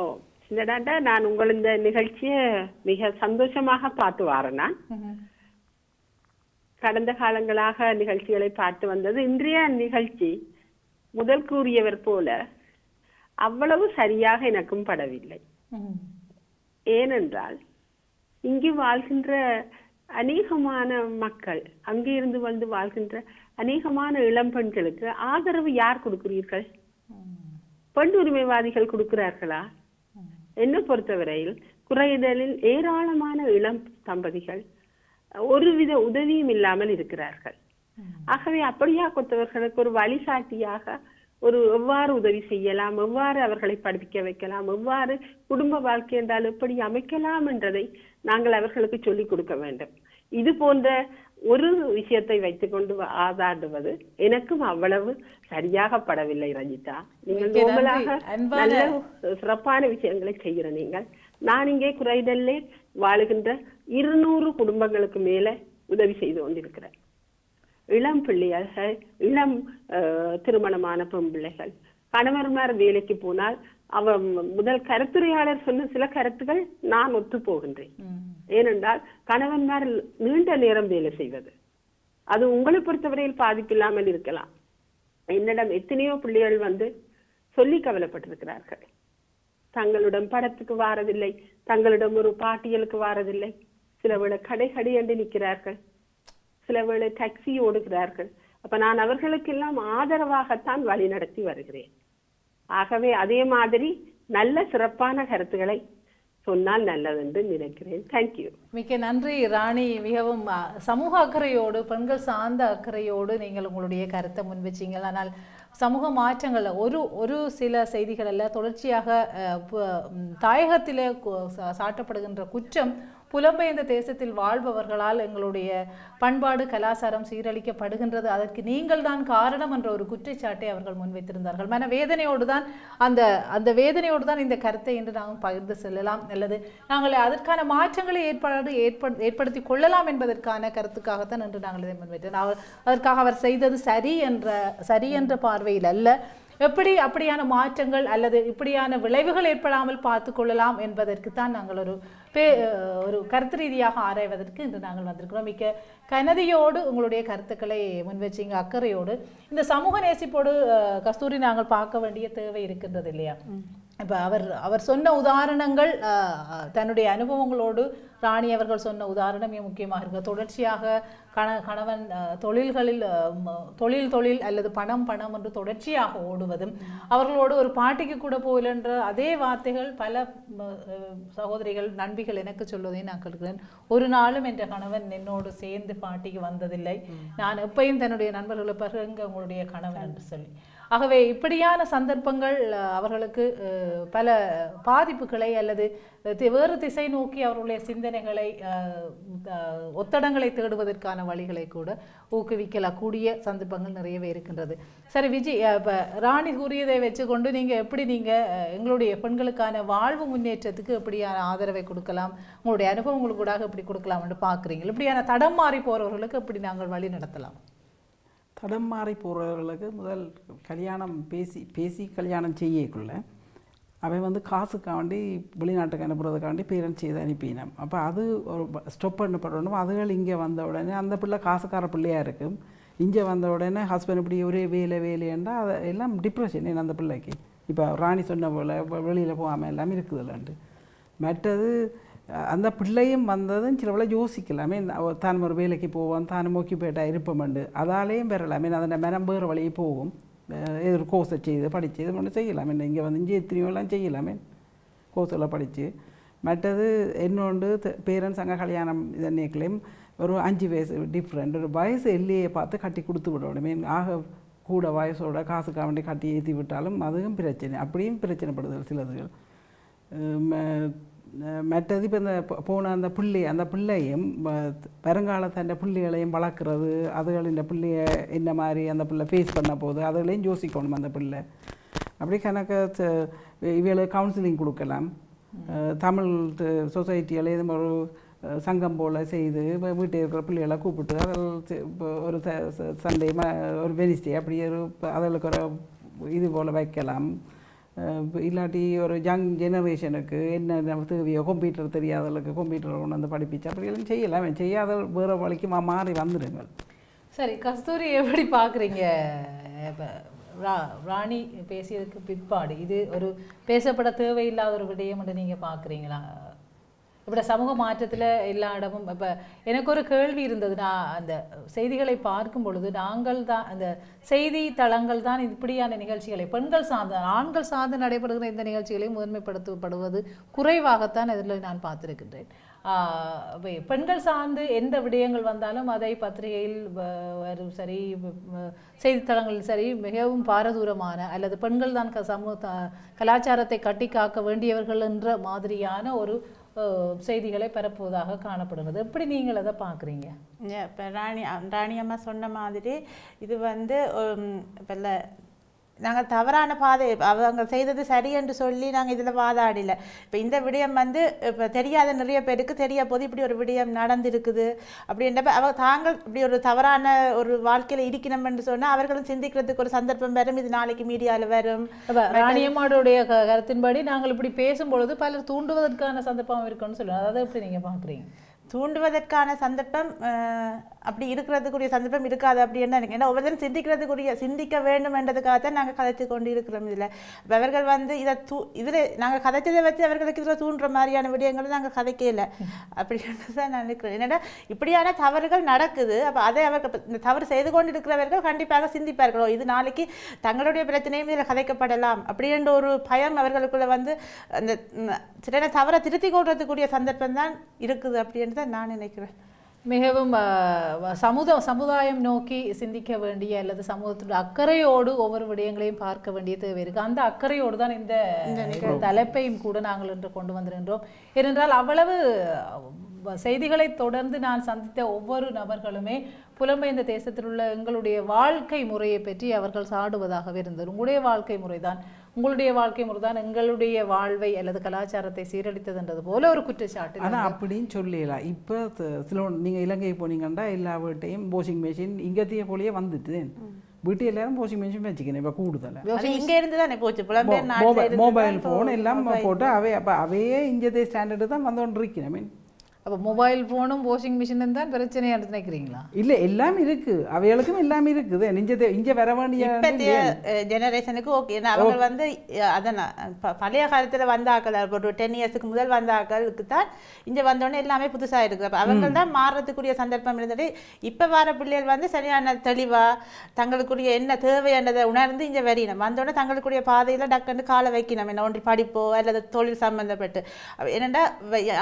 ஓ சின்னதாண்டா நான் உங்கள் இந்த நிகழ்ச்சியை மிக சந்தோஷமாக பார்த்து வரேன். நான் கடந்த காலங்களாக நிகழ்ச்சிகளை பார்த்து வந்தது. இன்றைய நிகழ்ச்சி முதல் கூறியவர் போல அவ்வளவு சரியாக எனக்கும் படவில்லை. ஏனென்றால் இங்கு வாழ்கின்ற அநேகமான மக்கள் அங்கிருந்து வந்து வாழ்கின்ற அநேகமான இளம் பெண்களுக்கு ஆதரவு யார் கொடுக்கிறீர்கள்? பெண் உரிமைவாதிகள் கொடுக்கிறார்களா? என்ன பொறுத்தவரையில் குறைதலில் ஏராளமான இளம் தம்பதிகள் ஒருவித உதவியும் இல்லாமல் இருக்கிறார்கள். ஆகவே அப்படியா கொத்தவர்களுக்கு ஒரு வழிகாட்டியாக ஒரு எவ்வாறு உதவி செய்யலாம், எவ்வாறு அவர்களை படிக்க வைக்கலாம், எவ்வாறு குடும்ப வாழ்க்கை என்றால் எப்படி அமைக்கலாம் என்றதை நாங்கள் அவர்களுக்கு சொல்லிக் கொடுக்க வேண்டும். இது போன்ற ஒரு விஷயத்தை வைத்துக்கொண்டு ஆதாடுவது எனக்கும் அவ்வளவு சரியாக படவில்லை. ரஞ்சிதா நீங்கள் உங்களாக நல்ல சிறப்பான விஷயங்களை செய்கிற நீங்கள் நான் இங்கே குறைதல்லே வாழுகின்ற 200 குடும்பங்களுக்கு மேல உதவி செய்து கொண்டிருக்கிறேன். இளம் பிள்ளைகள் இளம் திருமணமான பெண் பிள்ளைகள் கணவர்மார் வேலைக்கு போனால் அவன் முதல் கருத்துரையாளர் சொன்ன சில கருத்துக்கள் நான் ஒத்து போகின்றேன். ஏனென்றால் கணவன்மார் நீண்ட நேரம் வேலை செய்வது அது உங்களை பொறுத்தவரையில் பாதிப்பில்லாமல் இருக்கலாம். என்னிடம் எத்தனையோ பிள்ளைகள் வந்து சொல்லி கவலைப்பட்டிருக்கிறார்கள். தங்களிடம் படத்துக்கு வாரதில்லை, தங்களிடம் ஒரு பாட்டியலுக்கு வாரதில்லை, சில வேளை கடைகடி என்று நிற்கிறார்கள், சில வேளை டாக்ஸி ஓடுகிறார்கள். அப்ப நான் அவர்களுக்கெல்லாம் ஆதரவாகத்தான் வழி நடத்தி வருகிறேன். ஆகவே அதே மாதிரி நல்ல சிறப்பான கருத்துக்களை சொன்னால் நல்லதென்று நினைக்கிறேன். தேங்க்யூ. மிக்க நன்றி ராணி. மிகவும் சமூக அக்கறையோடு, பெண்கள் சார்ந்த அக்கறையோடு நீங்கள் உங்களுடைய கருத்தை முன்வச்சிங்க. ஆனால் சமூக மாற்றங்களில் ஒரு ஒரு சில செய்திகளில் தொடர்ச்சியாக தாயகத்திலே சாட்டப்படுகின்ற குற்றம் புலம்பெயர்ந்த தேசத்தில் வாழ்பவர்களால் எங்களுடைய பண்பாடு கலாச்சாரம் சீரழிக்கப்படுகின்றது, அதற்கு நீங்கள் தான் காரணம் என்ற ஒரு குற்றச்சாட்டை அவர்கள் முன்வைத்திருந்தார்கள். மன வேதனையோடு தான் இந்த கருத்தை இன்று நாங்கள் பகிர்ந்து செல்லலாம் அல்லது நாங்கள் அதற்கான மாற்றங்களை ஏற்படுத்தி கொள்ளலாம் என்பதற்கான கருத்துக்காகத்தான் இன்று நாங்கள் இதை முன்வைத்தோம். அதற்காக அவர் செய்தது சரி என்ற பார்வையில் அல்ல, எப்படி அப்படியான மாற்றங்கள் அல்லது இப்படியான விளைவுகள் ஏற்படாமல் பார்த்து கொள்ளலாம் என்பதற்குத்தான் நாங்கள் ஒரு கருத்து ரீதியாக ஆராய்வதற்கு இன்று நாங்கள் வந்திருக்கிறோம். மிக்க கனதியோடு உங்களுடைய கருத்துக்களை முன்வச்சிங்க, அக்கறையோடு. இந்த சமூக நேசிப்போடு கஸ்தூரி நாங்கள் பார்க்க வேண்டிய தேவை இருக்கின்றது இல்லையா? இப்போ அவர் சொன்ன உதாரணங்கள், தன்னுடைய அனுபவங்களோடு ராணி அவர்கள் சொன்ன உதாரணமே முக்கியமாக இருக்குது. தொடர்ச்சியாக கணவன் தொழில்களில் தொழில் அல்லது பணம் என்று தொடர்ச்சியாக ஓடுவதும், அவர்களோடு ஒரு பாட்டிக்கு கூட போயிலன்ற அதே வார்த்தைகள் பல சகோதரிகள் நண்பிகள் எனக்கு சொல்வதை நான் கேட்கிறேன். ஒரு நாளும் என்ற கணவன் என்னோடு சேர்ந்து பாட்டிக்கு வந்ததில்லை, நான் எப்பையும் தன்னுடைய நண்பர்களை பகிர்ந்து உங்களுடைய கணவன் என்று சொல்லி. ஆகவே இப்படியான சந்தர்ப்பங்கள் அவர்களுக்கு பல பாதிப்புகளை அல்லது வேறு திசை நோக்கி அவர்களுடைய சிந்தனைகளை ஒத்தடங்களை தேடுவதற்கான வழிகளை கூட ஊக்குவிக்கக்கூடிய சந்தர்ப்பங்கள் நிறையவே இருக்கின்றது. சரி விஜி, இப்போ ராணி கூறியதை வச்சுக்கொண்டு நீங்கள் எங்களுடைய பெண்களுக்கான வாழ்வு முன்னேற்றத்துக்கு எப்படியான ஆதரவை கொடுக்கலாம், உங்களுடைய அனுபவங்களுக்கு கூட எப்படி கொடுக்கலாம்னு பார்க்குறீங்க? இப்படியான தடம் மாறி போகிறவர்களுக்கு எப்படி நாங்கள் வழி நடத்தலாம்? தடம் மாறி போகிறவர்களுக்கு முதல் கல்யாணம் பேசி கல்யாணம் செய்யக்குள்ள அவன் வந்து காசுக்காண்டி வெளிநாட்டுக்கு அனுப்புறதுக்காண்டி பேரண்ட்ஸ் செய்து அனுப்பினான். அப்போ அது ஒரு ஸ்டொப் பண்ணப்படணும். அதுகள் இங்கே வந்த உடனே அந்த பிள்ளை காசுக்கார பிள்ளையாக இருக்கும், இங்கே வந்த உடனே ஹஸ்பண்ட் இப்படி ஒரே வேலைன்னா அதை எல்லாம் டிப்ரெஷன் ஏன்னா அந்த பிள்ளைக்கு. இப்போ ராணி சொன்ன போல் வெளியில் போகாமல் எல்லாமே இருக்குது இல்லைண்டு. மற்றது அந்த பிள்ளையும் வந்ததும் சிலவளை யோசிக்கலாமே, தானும் ஒரு வேலைக்கு போவோம், தானும் மோக்கிப்பேட்டாக இருப்போம்ண்டு, அதாலேயும் வரலாமே, அதன் மனம் வேறு வழியே போகும், எதிர் கோர்ஸை செய்து படித்து இது ஒன்று செய்யலாமே, இங்கே வந்து இங்கே எத்தனையோலாம் செய்யலாமே கோர்ஸெல்லாம் படித்து. மற்றது என்னொன்று பேரண்ட்ஸ் அங்கே கல்யாணம் இதன்னைக்குள்ளேயும் ஒரு 5 வயசு டிஃப்ரெண்ட் ஒரு வயசு எல்லையை பார்த்து கட்டி கொடுத்து விடணுமே. ஆக கூட வயசோட காசுக்காக வேண்டி கட்டி ஏற்றி விட்டாலும் அதுவும் பிரச்சனை, அப்படியும் பிரச்சனைப்படுது சிலதுகள். மற்றது இப்போ இந்த போன அந்த பிள்ளையும் வருங்காலத்தை அந்த பிள்ளைகளையும் வளர்க்குறது, அதுகள் இந்த பிள்ளைய என்ன மாதிரி அந்த பிள்ளை ஃபேஸ் பண்ண போகுது அதுகளையும் யோசிக்கணும் அந்த பிள்ளை. அப்படி கணக்கு இவளுக்கு கவுன்சிலிங் கொடுக்கலாம், தமிழ் சொசைட்டியில் இது ஒரு சங்கம் போல் செய்து வீட்டில் இருக்கிற பிள்ளைகளை கூப்பிட்டு அதில் ஒரு சண்டே ஒரு வெனிஸ்டே அப்படி ஒரு அதுகளுக்கு ஒரு இது போல் வைக்கலாம். இல்லாட்டி ஒரு யங் ஜெனரேஷனுக்கு என்ன தேவையோ, கம்ப்யூட்டர் தெரியாதவர்களுக்கு கம்ப்யூட்டர் ஒன்று வந்து படிப்பிச்சு அப்படிலாம் செய்யலாம், செய்யாத வேறு வழிக்கு மாறி வந்துடுங்க. சரி கஸ்தூரி, எப்படி பார்க்குறீங்க? ராணி பேசியதுக்கு பிற்பாடு இது ஒரு பேசப்பட தேவையில்லாத ஒரு விடயம் என்று நீங்கள் பார்க்குறீங்களா? இப்படி சமூக மாற்றத்தில் எல்லா இடமும் இப்போ எனக்கு ஒரு கேள்வி இருந்தது. நான் அந்த செய்திகளை பார்க்கும் பொழுது நாங்கள் தான் அந்த செய்தி தளங்கள் தான் இப்படியான நிகழ்ச்சிகளை பெண்கள் சார்ந்த ஆண்கள் சார்ந்து நடைபெறுகிற இந்த நிகழ்ச்சிகளை முதன்மைப்படுத்தப்படுவது குறைவாகத்தான் அதில் நான் பார்த்துருக்கின்றேன். பெண்கள் சார்ந்து எந்த விடயங்கள் வந்தாலும் அதை பத்திரிகையில் வரும் சரி, செய்தித்தளங்களில் சரி, மிகவும் பாரதூரமான அல்லது பெண்கள் தான் சமூக கலாச்சாரத்தை கட்டி காக்க வேண்டியவர்கள் என்ற மாதிரியான ஒரு செய்திகளை பரப்புவதாக காணப்படுகிறது. எப்படி நீங்கள் அதை பார்க்குறீங்க? இப்போ ராணி அம்மா சொன்ன மாதிரி இது வந்து இப்போ நாங்கள் தவறான பாதை அவங்க செய்தது சரி என்று சொல்லி நாங்கள் இதில் வாதாடலை. இப்போ இந்த விடயம் வந்து இப்போ தெரியாத நிறைய பேருக்கு தெரிய போது இப்படி ஒரு விடயம் நடந்திருக்குது அப்படின்றப்ப அவங்க தாங்கள் இப்படி ஒரு தவறான ஒரு வாழ்க்கையில் இருக்கணும் என்று சொன்னால் அவர்களும் சிந்திக்கிறதுக்கு ஒரு சந்தர்ப்பம் வரும். இது நாளைக்கு மீடியாவில் வரும். ராணியம்மாவுடைய கருத்தின்படி நாங்கள் இப்படி பேசும்பொழுது பலர் தூண்டுவதற்கான சந்தர்ப்பம் இருக்குன்னு சொல்லுவோம். அதாவது எப்படி நீங்கள் பார்க்குறீங்க? தூண்டுவதற்கான சந்தர்ப்பம் அப்படி இருக்கிறதுக்குரிய சந்தர்ப்பம் இருக்காது அப்படி என்ன என்ன ஒவ்வொருத்தரும் சிந்திக்கிறதுக்குரிய சிந்திக்க வேண்டும் என்றதுக்காக தான் நாங்கள் கதைத்து கொண்டு இருக்கிறோம். இதில் அவர்கள் வந்து இதை இதில் நாங்கள் கதைச்சதை வச்சு அவர்களுக்கு இதில் தூண்டுற மாதிரியான விடயங்களும் நாங்கள் கதைக்கல அப்படின்னு தான் நான் நினைக்கிறேன். என்னென்னா இப்படியான தவறுகள் நடக்குது. அப்போ அதை அவர்கள் இந்த தவறு செய்து கொண்டு இருக்கிறவர்கள் கண்டிப்பாக சிந்திப்பார்களோ இது நாளைக்கு தங்களுடைய பிரச்சனையும் இதில் கதைக்கப்படலாம் அப்படின்ற ஒரு பயம் அவர்களுக்குள்ளே வந்து அந்த சில தவறை திருத்தி கொள்றதுக்குரிய சந்தர்ப்பம் தான் இருக்குது அப்படின்னு தான் நான் நினைக்கிறேன். மிகவும் சமுதாயம் நோக்கி சிந்திக்க வேண்டிய அல்லது சமூகத்தினுடைய அக்கறையோடு ஒவ்வொரு விடயங்களையும் பார்க்க வேண்டிய தேவை இருக்குது. அந்த அக்கறையோடு தான் இந்த தலைப்பையும் கூட நாங்கள் இன்று கொண்டு வந்திருக்கின்றோம். ஏனென்றால் அவ்வளவு செய்திகளை தொடர்ந்து நான் சந்தித்த ஒவ்வொரு நபர்களுமே புலம்பெயர்ந்த தேசத்தில் உள்ள எங்களுடைய வாழ்க்கை முறையை பற்றி அவர்கள் சாடுவதாகவே இருந்தது. உங்களுடைய வாழ்க்கை முறைதான் உங்களுடைய வாழ்க்கை முறைதான் எங்களுடைய வாழ்வை அல்லது கலாச்சாரத்தை சீரழித்ததுன்றது போல ஒரு குற்றச்சாட்டு. ஆனால் அப்படின்னு சொல்லலாம். இப்போ சில நீங்கள் இலங்கை போனீங்கன்னா எல்லா வீட்டையும் வாஷிங் மிஷின் இங்கத்தையே போலயே வந்துட்டு வீட்டு எல்லாரும் வாஷிங் மிஷின் வச்சுக்கணும். இப்போ கூடுதலாக மொபைல் ஃபோன் எல்லாம் போட்டு அவையே இங்கத்தையே ஸ்டாண்டர்டு தான் வந்தோன்னு இருக்கேன். ஐ மீன் அப்போ மொபைல் ஃபோனும் வாஷிங் மிஷினும் தான் பிரச்சனையாக நினைக்கிறீங்களா? இல்லை எல்லாம் இருக்குது, அவைகளுக்கும் எல்லாமே இருக்குது. இங்கே வர வேண்டிய ஜெனரேஷனுக்கு ஓகே. ஏன்னா அவங்க வந்து அதான் பழைய காலத்தில் வந்தாக்கள் ஒரு 10 இயர்ஸுக்கு முதல் வந்தாக்களுக்கு தான் இங்கே வந்தோடனே எல்லாமே புதுசாக இருக்குது. அப்போ அவங்க தான் மாறுறதுக்குரிய சந்தர்ப்பம் இருந்தது. இப்போ வர பிள்ளைகள் வந்து சரியான தெளிவாக தங்களுக்குரிய என்ன தேவையானதை உணர்ந்து இங்கே வரையினோம் வந்தோடனே தங்களுக்குரிய பாதையில் டக்குன்னு காலை வைக்கணும். என்ன ஒன்று படிப்போ அல்லது தொழில் சம்மந்தப்பட்டு என்னென்னா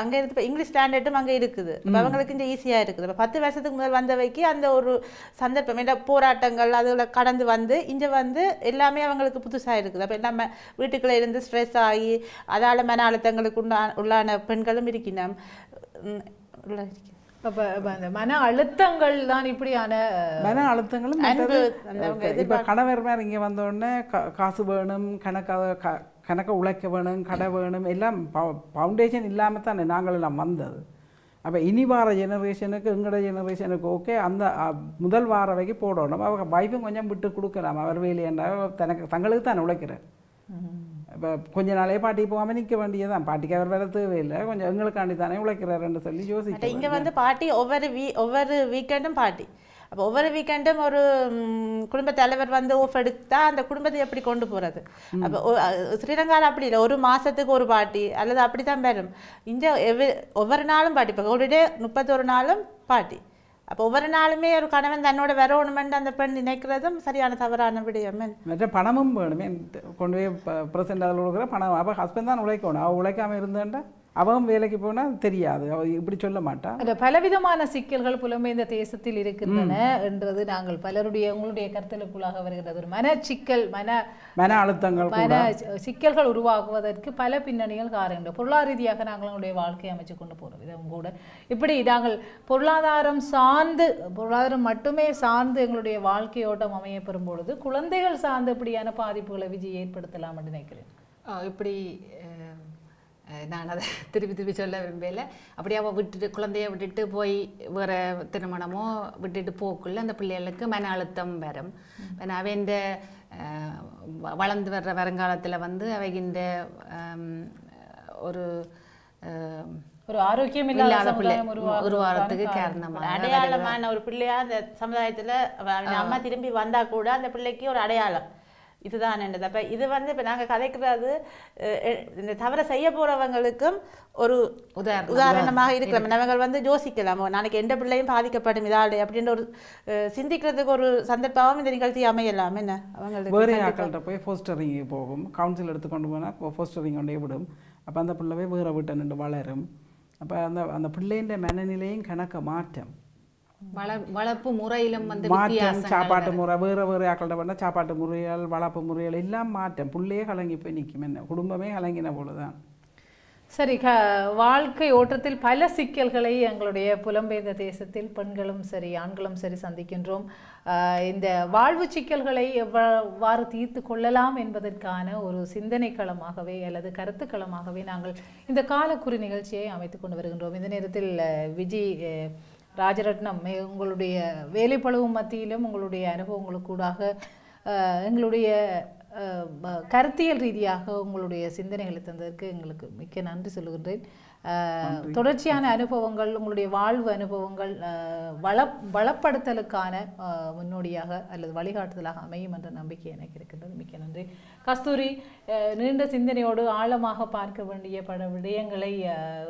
அங்கே இருந்து இப்போ இங்கிலீஷ் ஸ்டாண்டர்டும் அங்க இருக்குது. அவங்களுக்கு இந்த ஈஸியா இருக்குது. 10 வருஷத்துக்கு முதல் வந்தவைக்கு அந்த ஒரு சந்தர்ப்பம் என்ன போராட்டங்கள் அதுல கடந்து வந்து இங்க வந்து எல்லாமே அவங்களுக்கு புதுசா இருக்குது. அப்ப எல்லாமே வீட்டுக்குள்ள இருந்து ஸ்ட்ரெஸ் ஆகி அதால மன அழுத்தங்களுக்கு உள்ளான பெண்களும் இருக்கணும். மன அழுத்தங்கள் தான் இப்படியான மன அழுத்தங்களும் இப்ப கணவர் மாதிரி இங்க வந்தோடனே காசு வேணும், கணக்கை உழைக்க வேணும், கடை வேணும், எல்லாம் பவுண்டேஷன் இல்லாமல் தானே நாங்கள் எல்லாம் வந்தது. அப்போ இனி வார ஜெனரேஷனுக்கு எங்களோட ஜெனரேஷனுக்கு ஓகே அந்த முதல் வாரவைக்கு போடணும். அவங்க வைஃபும் கொஞ்சம் விட்டு கொடுக்கலாம். அவர் வேலையண்டா தனக்கு தங்களுக்கு தான் உழைக்கிறார். இப்போ கொஞ்ச நாளே பாட்டிக்கு போகாமல் நிற்க வேண்டியதான். பாட்டிக்கு அவர் வேற தேவையில்லை, கொஞ்சம் எங்களுக்காண்டி தானே உழைக்கிறாருன்னு சொல்லி யோசிக்கிறேன். இங்கே வந்து பாட்டி ஒவ்வொரு வீக்கெண்டும் பாட்டி அப்போ ஒவ்வொரு வீக்கெண்டும் ஒரு குடும்ப தலைவர் வந்து ஓஃப் எடுத்தா அந்த குடும்பத்தை எப்படி கொண்டு போகிறது? அப்போ ஸ்ரீலங்காவில் அப்படி இல்லை, ஒரு மாதத்துக்கு ஒரு பாட்டி அல்லது அப்படி தான் வரும். இங்கே ஒவ்வொரு நாளும் பாட்டி, இப்போ ஒரு டே 31 நாளும் பாட்டி. அப்போ ஒவ்வொரு நாளுமே ஒரு கணவன் தன்னோட வரணுமென்று அந்த பெண் நினைக்கிறதும் சரியான தவறான விடயம். மற்ற பணமும் வேணுமே கொண்டு போய் பிரசன்ட் அதில் கொடுக்குற பணம். அப்போ ஹஸ்பண்ட் தான் உழைக்கணும். அவள் உழைக்காமல் இருந்தாண்டா அவன் வேலைக்கு போனால் தெரியாது, அவன் இப்படி சொல்ல மாட்டான். அந்த பலவிதமான சிக்கல்கள் புலம்பெயர்ந்த தேசத்தில் இருக்கின்றன என்றது நாங்கள் பலருடைய உங்களுடைய கருத்துக்களுக்குள்ளாக வருகிறது. ஒரு மன அழுத்தங்கள் மன சிக்கல்கள் உருவாகுவதற்கு பல பின்னணிகள் காரணம். பொருளாதார ரீதியாக நாங்கள் எங்களுடைய வாழ்க்கையை அமைச்சு கொண்டு போகிறோம். இதை கூட இப்படி நாங்கள் பொருளாதாரம் மட்டுமே சார்ந்து எங்களுடைய வாழ்க்கையோட்டம் அமைய பெறும் பொழுது குழந்தைகள் சார்ந்து இப்படியான பாதிப்புகளை விஜய் ஏற்படுத்தலாம் என்று நினைக்கிறேன். இப்படி நான் அதை திருப்பி சொல்ல விரும்பல. அப்படியே அவள் விட்டுட்டு குழந்தைய விட்டுட்டு போய் வேறு திருமணமோ விட்டுட்டு போக்குள்ள அந்த பிள்ளைகளுக்கு மன அழுத்தம் வரும். அவன் வளர்ந்து வர்ற வருங்காலத்தில் வந்து அவைக்கு இந்த ஒரு ஒரு ஆரோக்கியம் இல்லாத பிள்ளை ஒரு வாரத்துக்கு காரணமாக அடையாளமான ஒரு பிள்ளையா அந்த சமுதாயத்தில் அம்மா திரும்பி வந்தால் கூட அந்த பிள்ளைக்கு ஒரு அடையாளம் இதுதான் என்னது. அப்போ இது வந்து இப்போ நாங்கள் கதைக்கிறது இந்த தவறை செய்ய போகிறவங்களுக்கும் ஒரு உதாரணமாக இருக்கலாம். நாங்கள் வந்து யோசிக்கலாமோ நாளைக்கு எந்த பிள்ளையும் பாதிக்கப்படும் இதாலே அப்படின்ற ஒரு சிந்திக்கிறதுக்கு ஒரு சந்தர்ப்பமும் இந்த நிகழ்ச்சி அமையலாம். என்ன அவங்களுக்கு வேறு ஆட்கள்கிட்ட போய் போஸ்டரிங் போகும், கவுன்சில் எடுத்துக்கொண்டு போனால் போஸ்டரிங் கொண்டே விடும். அப்போ அந்த பிள்ளைவே வேற வீட்டை நின்று வளரும். அப்போ அந்த பிள்ளைன்ற மனநிலையும் கணக்க மாற்றம் வளர்ப்பு முறையிலும் வந்து சாப்பாட்டு முறை வேறு வேறு ஆக்கள்கிட்ட பண்ணால் சாப்பாட்டு முறைகள் வளர்ப்பு முறைகள் எல்லாம் மாற்றம். பிள்ளையே கலங்கி போய் நிற்கும், என்ன குடும்பமே கலங்கின போலதான். சரி, வாழ்க்கை ஓட்டத்தில் பல சிக்கல்களை எங்களுடைய புலம்பெயர்ந்த தேசத்தில் பெண்களும் சரி ஆண்களும் சரி சந்திக்கின்றோம். இந்த வாழ்வு சிக்கல்களை எவ்வாறு தீர்த்து கொள்ளலாம் என்பதற்கான ஒரு சிந்தனைக்களமாகவே அல்லது கருத்துக்களமாகவே நாங்கள் இந்த காலக்குறி நிகழ்ச்சியை அமைத்து கொண்டு வருகின்றோம். இந்த நேரத்தில் விஜய் ராஜரட்னம், உங்களுடைய வேலைப்பளவு மத்தியிலும் உங்களுடைய அனுபவங்களுக்கூடாக எங்களுடைய கருத்தியல் ரீதியாக உங்களுடைய சிந்தனைகளை தந்ததற்கு உங்களுக்கு மிக்க நன்றி சொல்கின்றேன். தொடர்ச்சியான அனுபவங்கள், உங்களுடைய வாழ்வு அனுபவங்கள் வளப்படுத்தலுக்கான முன்னோடியாக அல்லது வழிகாட்டுதலாக அமையும் என்ற நம்பிக்கை எனக்கு இருக்கின்றது. மிக்க நன்றி கஸ்தூரி. நீண்ட சிந்தனையோடு ஆழமாக பார்க்க வேண்டிய பல விடயங்களை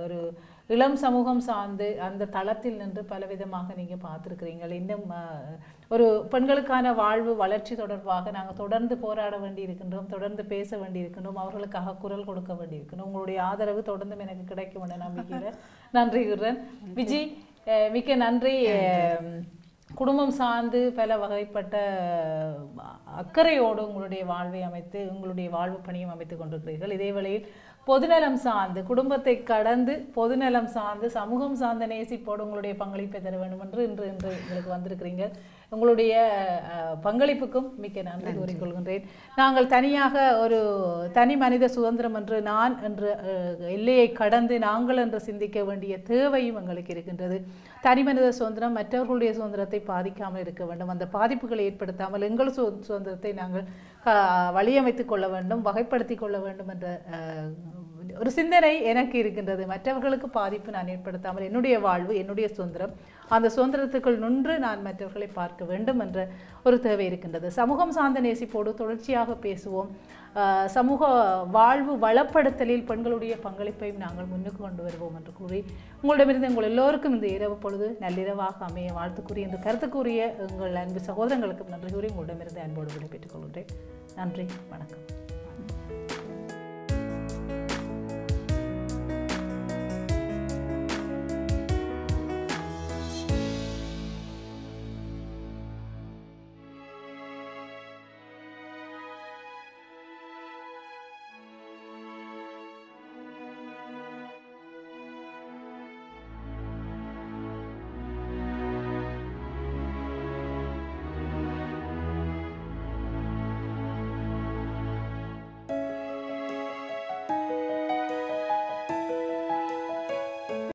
ஒரு இளம் சமூகம் சார்ந்து அந்த தளத்தில் நின்று பலவிதமாக நீங்கள் பார்த்துருக்கிறீங்கள். இன்னும் ஒரு பெண்களுக்கான வாழ்வு வளர்ச்சி தொடர்பாக நாங்கள் தொடர்ந்து போராட வேண்டியிருக்கின்றோம், தொடர்ந்து பேச வேண்டியிருக்கின்றோம், அவர்களுக்காக குரல் கொடுக்க வேண்டியிருக்கின்றோம். உங்களுடைய ஆதரவு தொடர்ந்தும் எனக்கு கிடைக்கும் என நம்பிக்கிறேன். நன்றி குரன் விஜி, மிக்க நன்றி. குடும்பம் சார்ந்து பல வகைப்பட்ட அக்கறையோடு உங்களுடைய வாழ்வை அமைத்து உங்களுடைய வாழ்வு பணியும் அமைத்துக் கொண்டிருக்கிறீர்கள். இதேவேளையில் பொதுநலம் சார்ந்து, குடும்பத்தை கடந்து பொதுநலம் சார்ந்து சமூகம் சார்ந்த நேசிப்போடு உங்களுடைய பங்களிப்பை தர வேண்டும் என்று இன்று எங்களுக்கு வந்திருக்கிறீங்க. உங்களுடைய பங்களிப்புக்கும் மிக்க நன்றி கூறிக்கொள்கின்றேன். நாங்கள் தனியாக ஒரு தனி மனித சுதந்திரம் என்று நான் என்று எல்லையை கடந்து நாங்கள் என்று சிந்திக்க வேண்டிய தேவையும் எங்களுக்கு இருக்கின்றது. தனி மனித சுதந்திரம் மற்றவர்களுடைய சுதந்திரத்தை பாதிக்காமல் இருக்க வேண்டும். அந்த பாதிப்புகளை ஏற்படுத்தாமல் எங்கள் சுதந்திரத்தை நாங்கள் வழியமைத்துக் கொள்ள வேண்டும், வகைப்படுத்திக் கொள்ள வேண்டும் என்ற ஒரு சிந்தனை எனக்கு இருக்கின்றது. மற்றவர்களுக்கு பாதிப்பு நான் ஏற்படுத்தாமல் என்னுடைய வாழ்வு, என்னுடைய சுதந்திரம், அந்த சுதந்திரத்துக்குள் நின்று நான் மற்றவர்களை பார்க்க வேண்டும் என்ற ஒரு தேவை இருக்கின்றது. சமூகம் சார்ந்த நேசிப்போடு தொடர்ச்சியாக பேசுவோம். சமூக வாழ்வு வளப்படுத்தலில் பெண்களுடைய பங்களிப்பையும் நாங்கள் முன்னுக்கு கொண்டு வருவோம் என்று கூறி உங்களிடமிருந்து உங்கள் எல்லோருக்கும் இந்த இரவு பொழுது நள்ளிரவாக அமைய வாழ்த்துக்குறி என்று கருத்துக்குரிய எங்கள் அன்பு சகோதரங்களுக்கும் நன்றி கூறி உங்களிடமிருந்து அன்போடு விடைபெற்றுக் கொள்கின்றேன். நன்றி, வணக்கம்.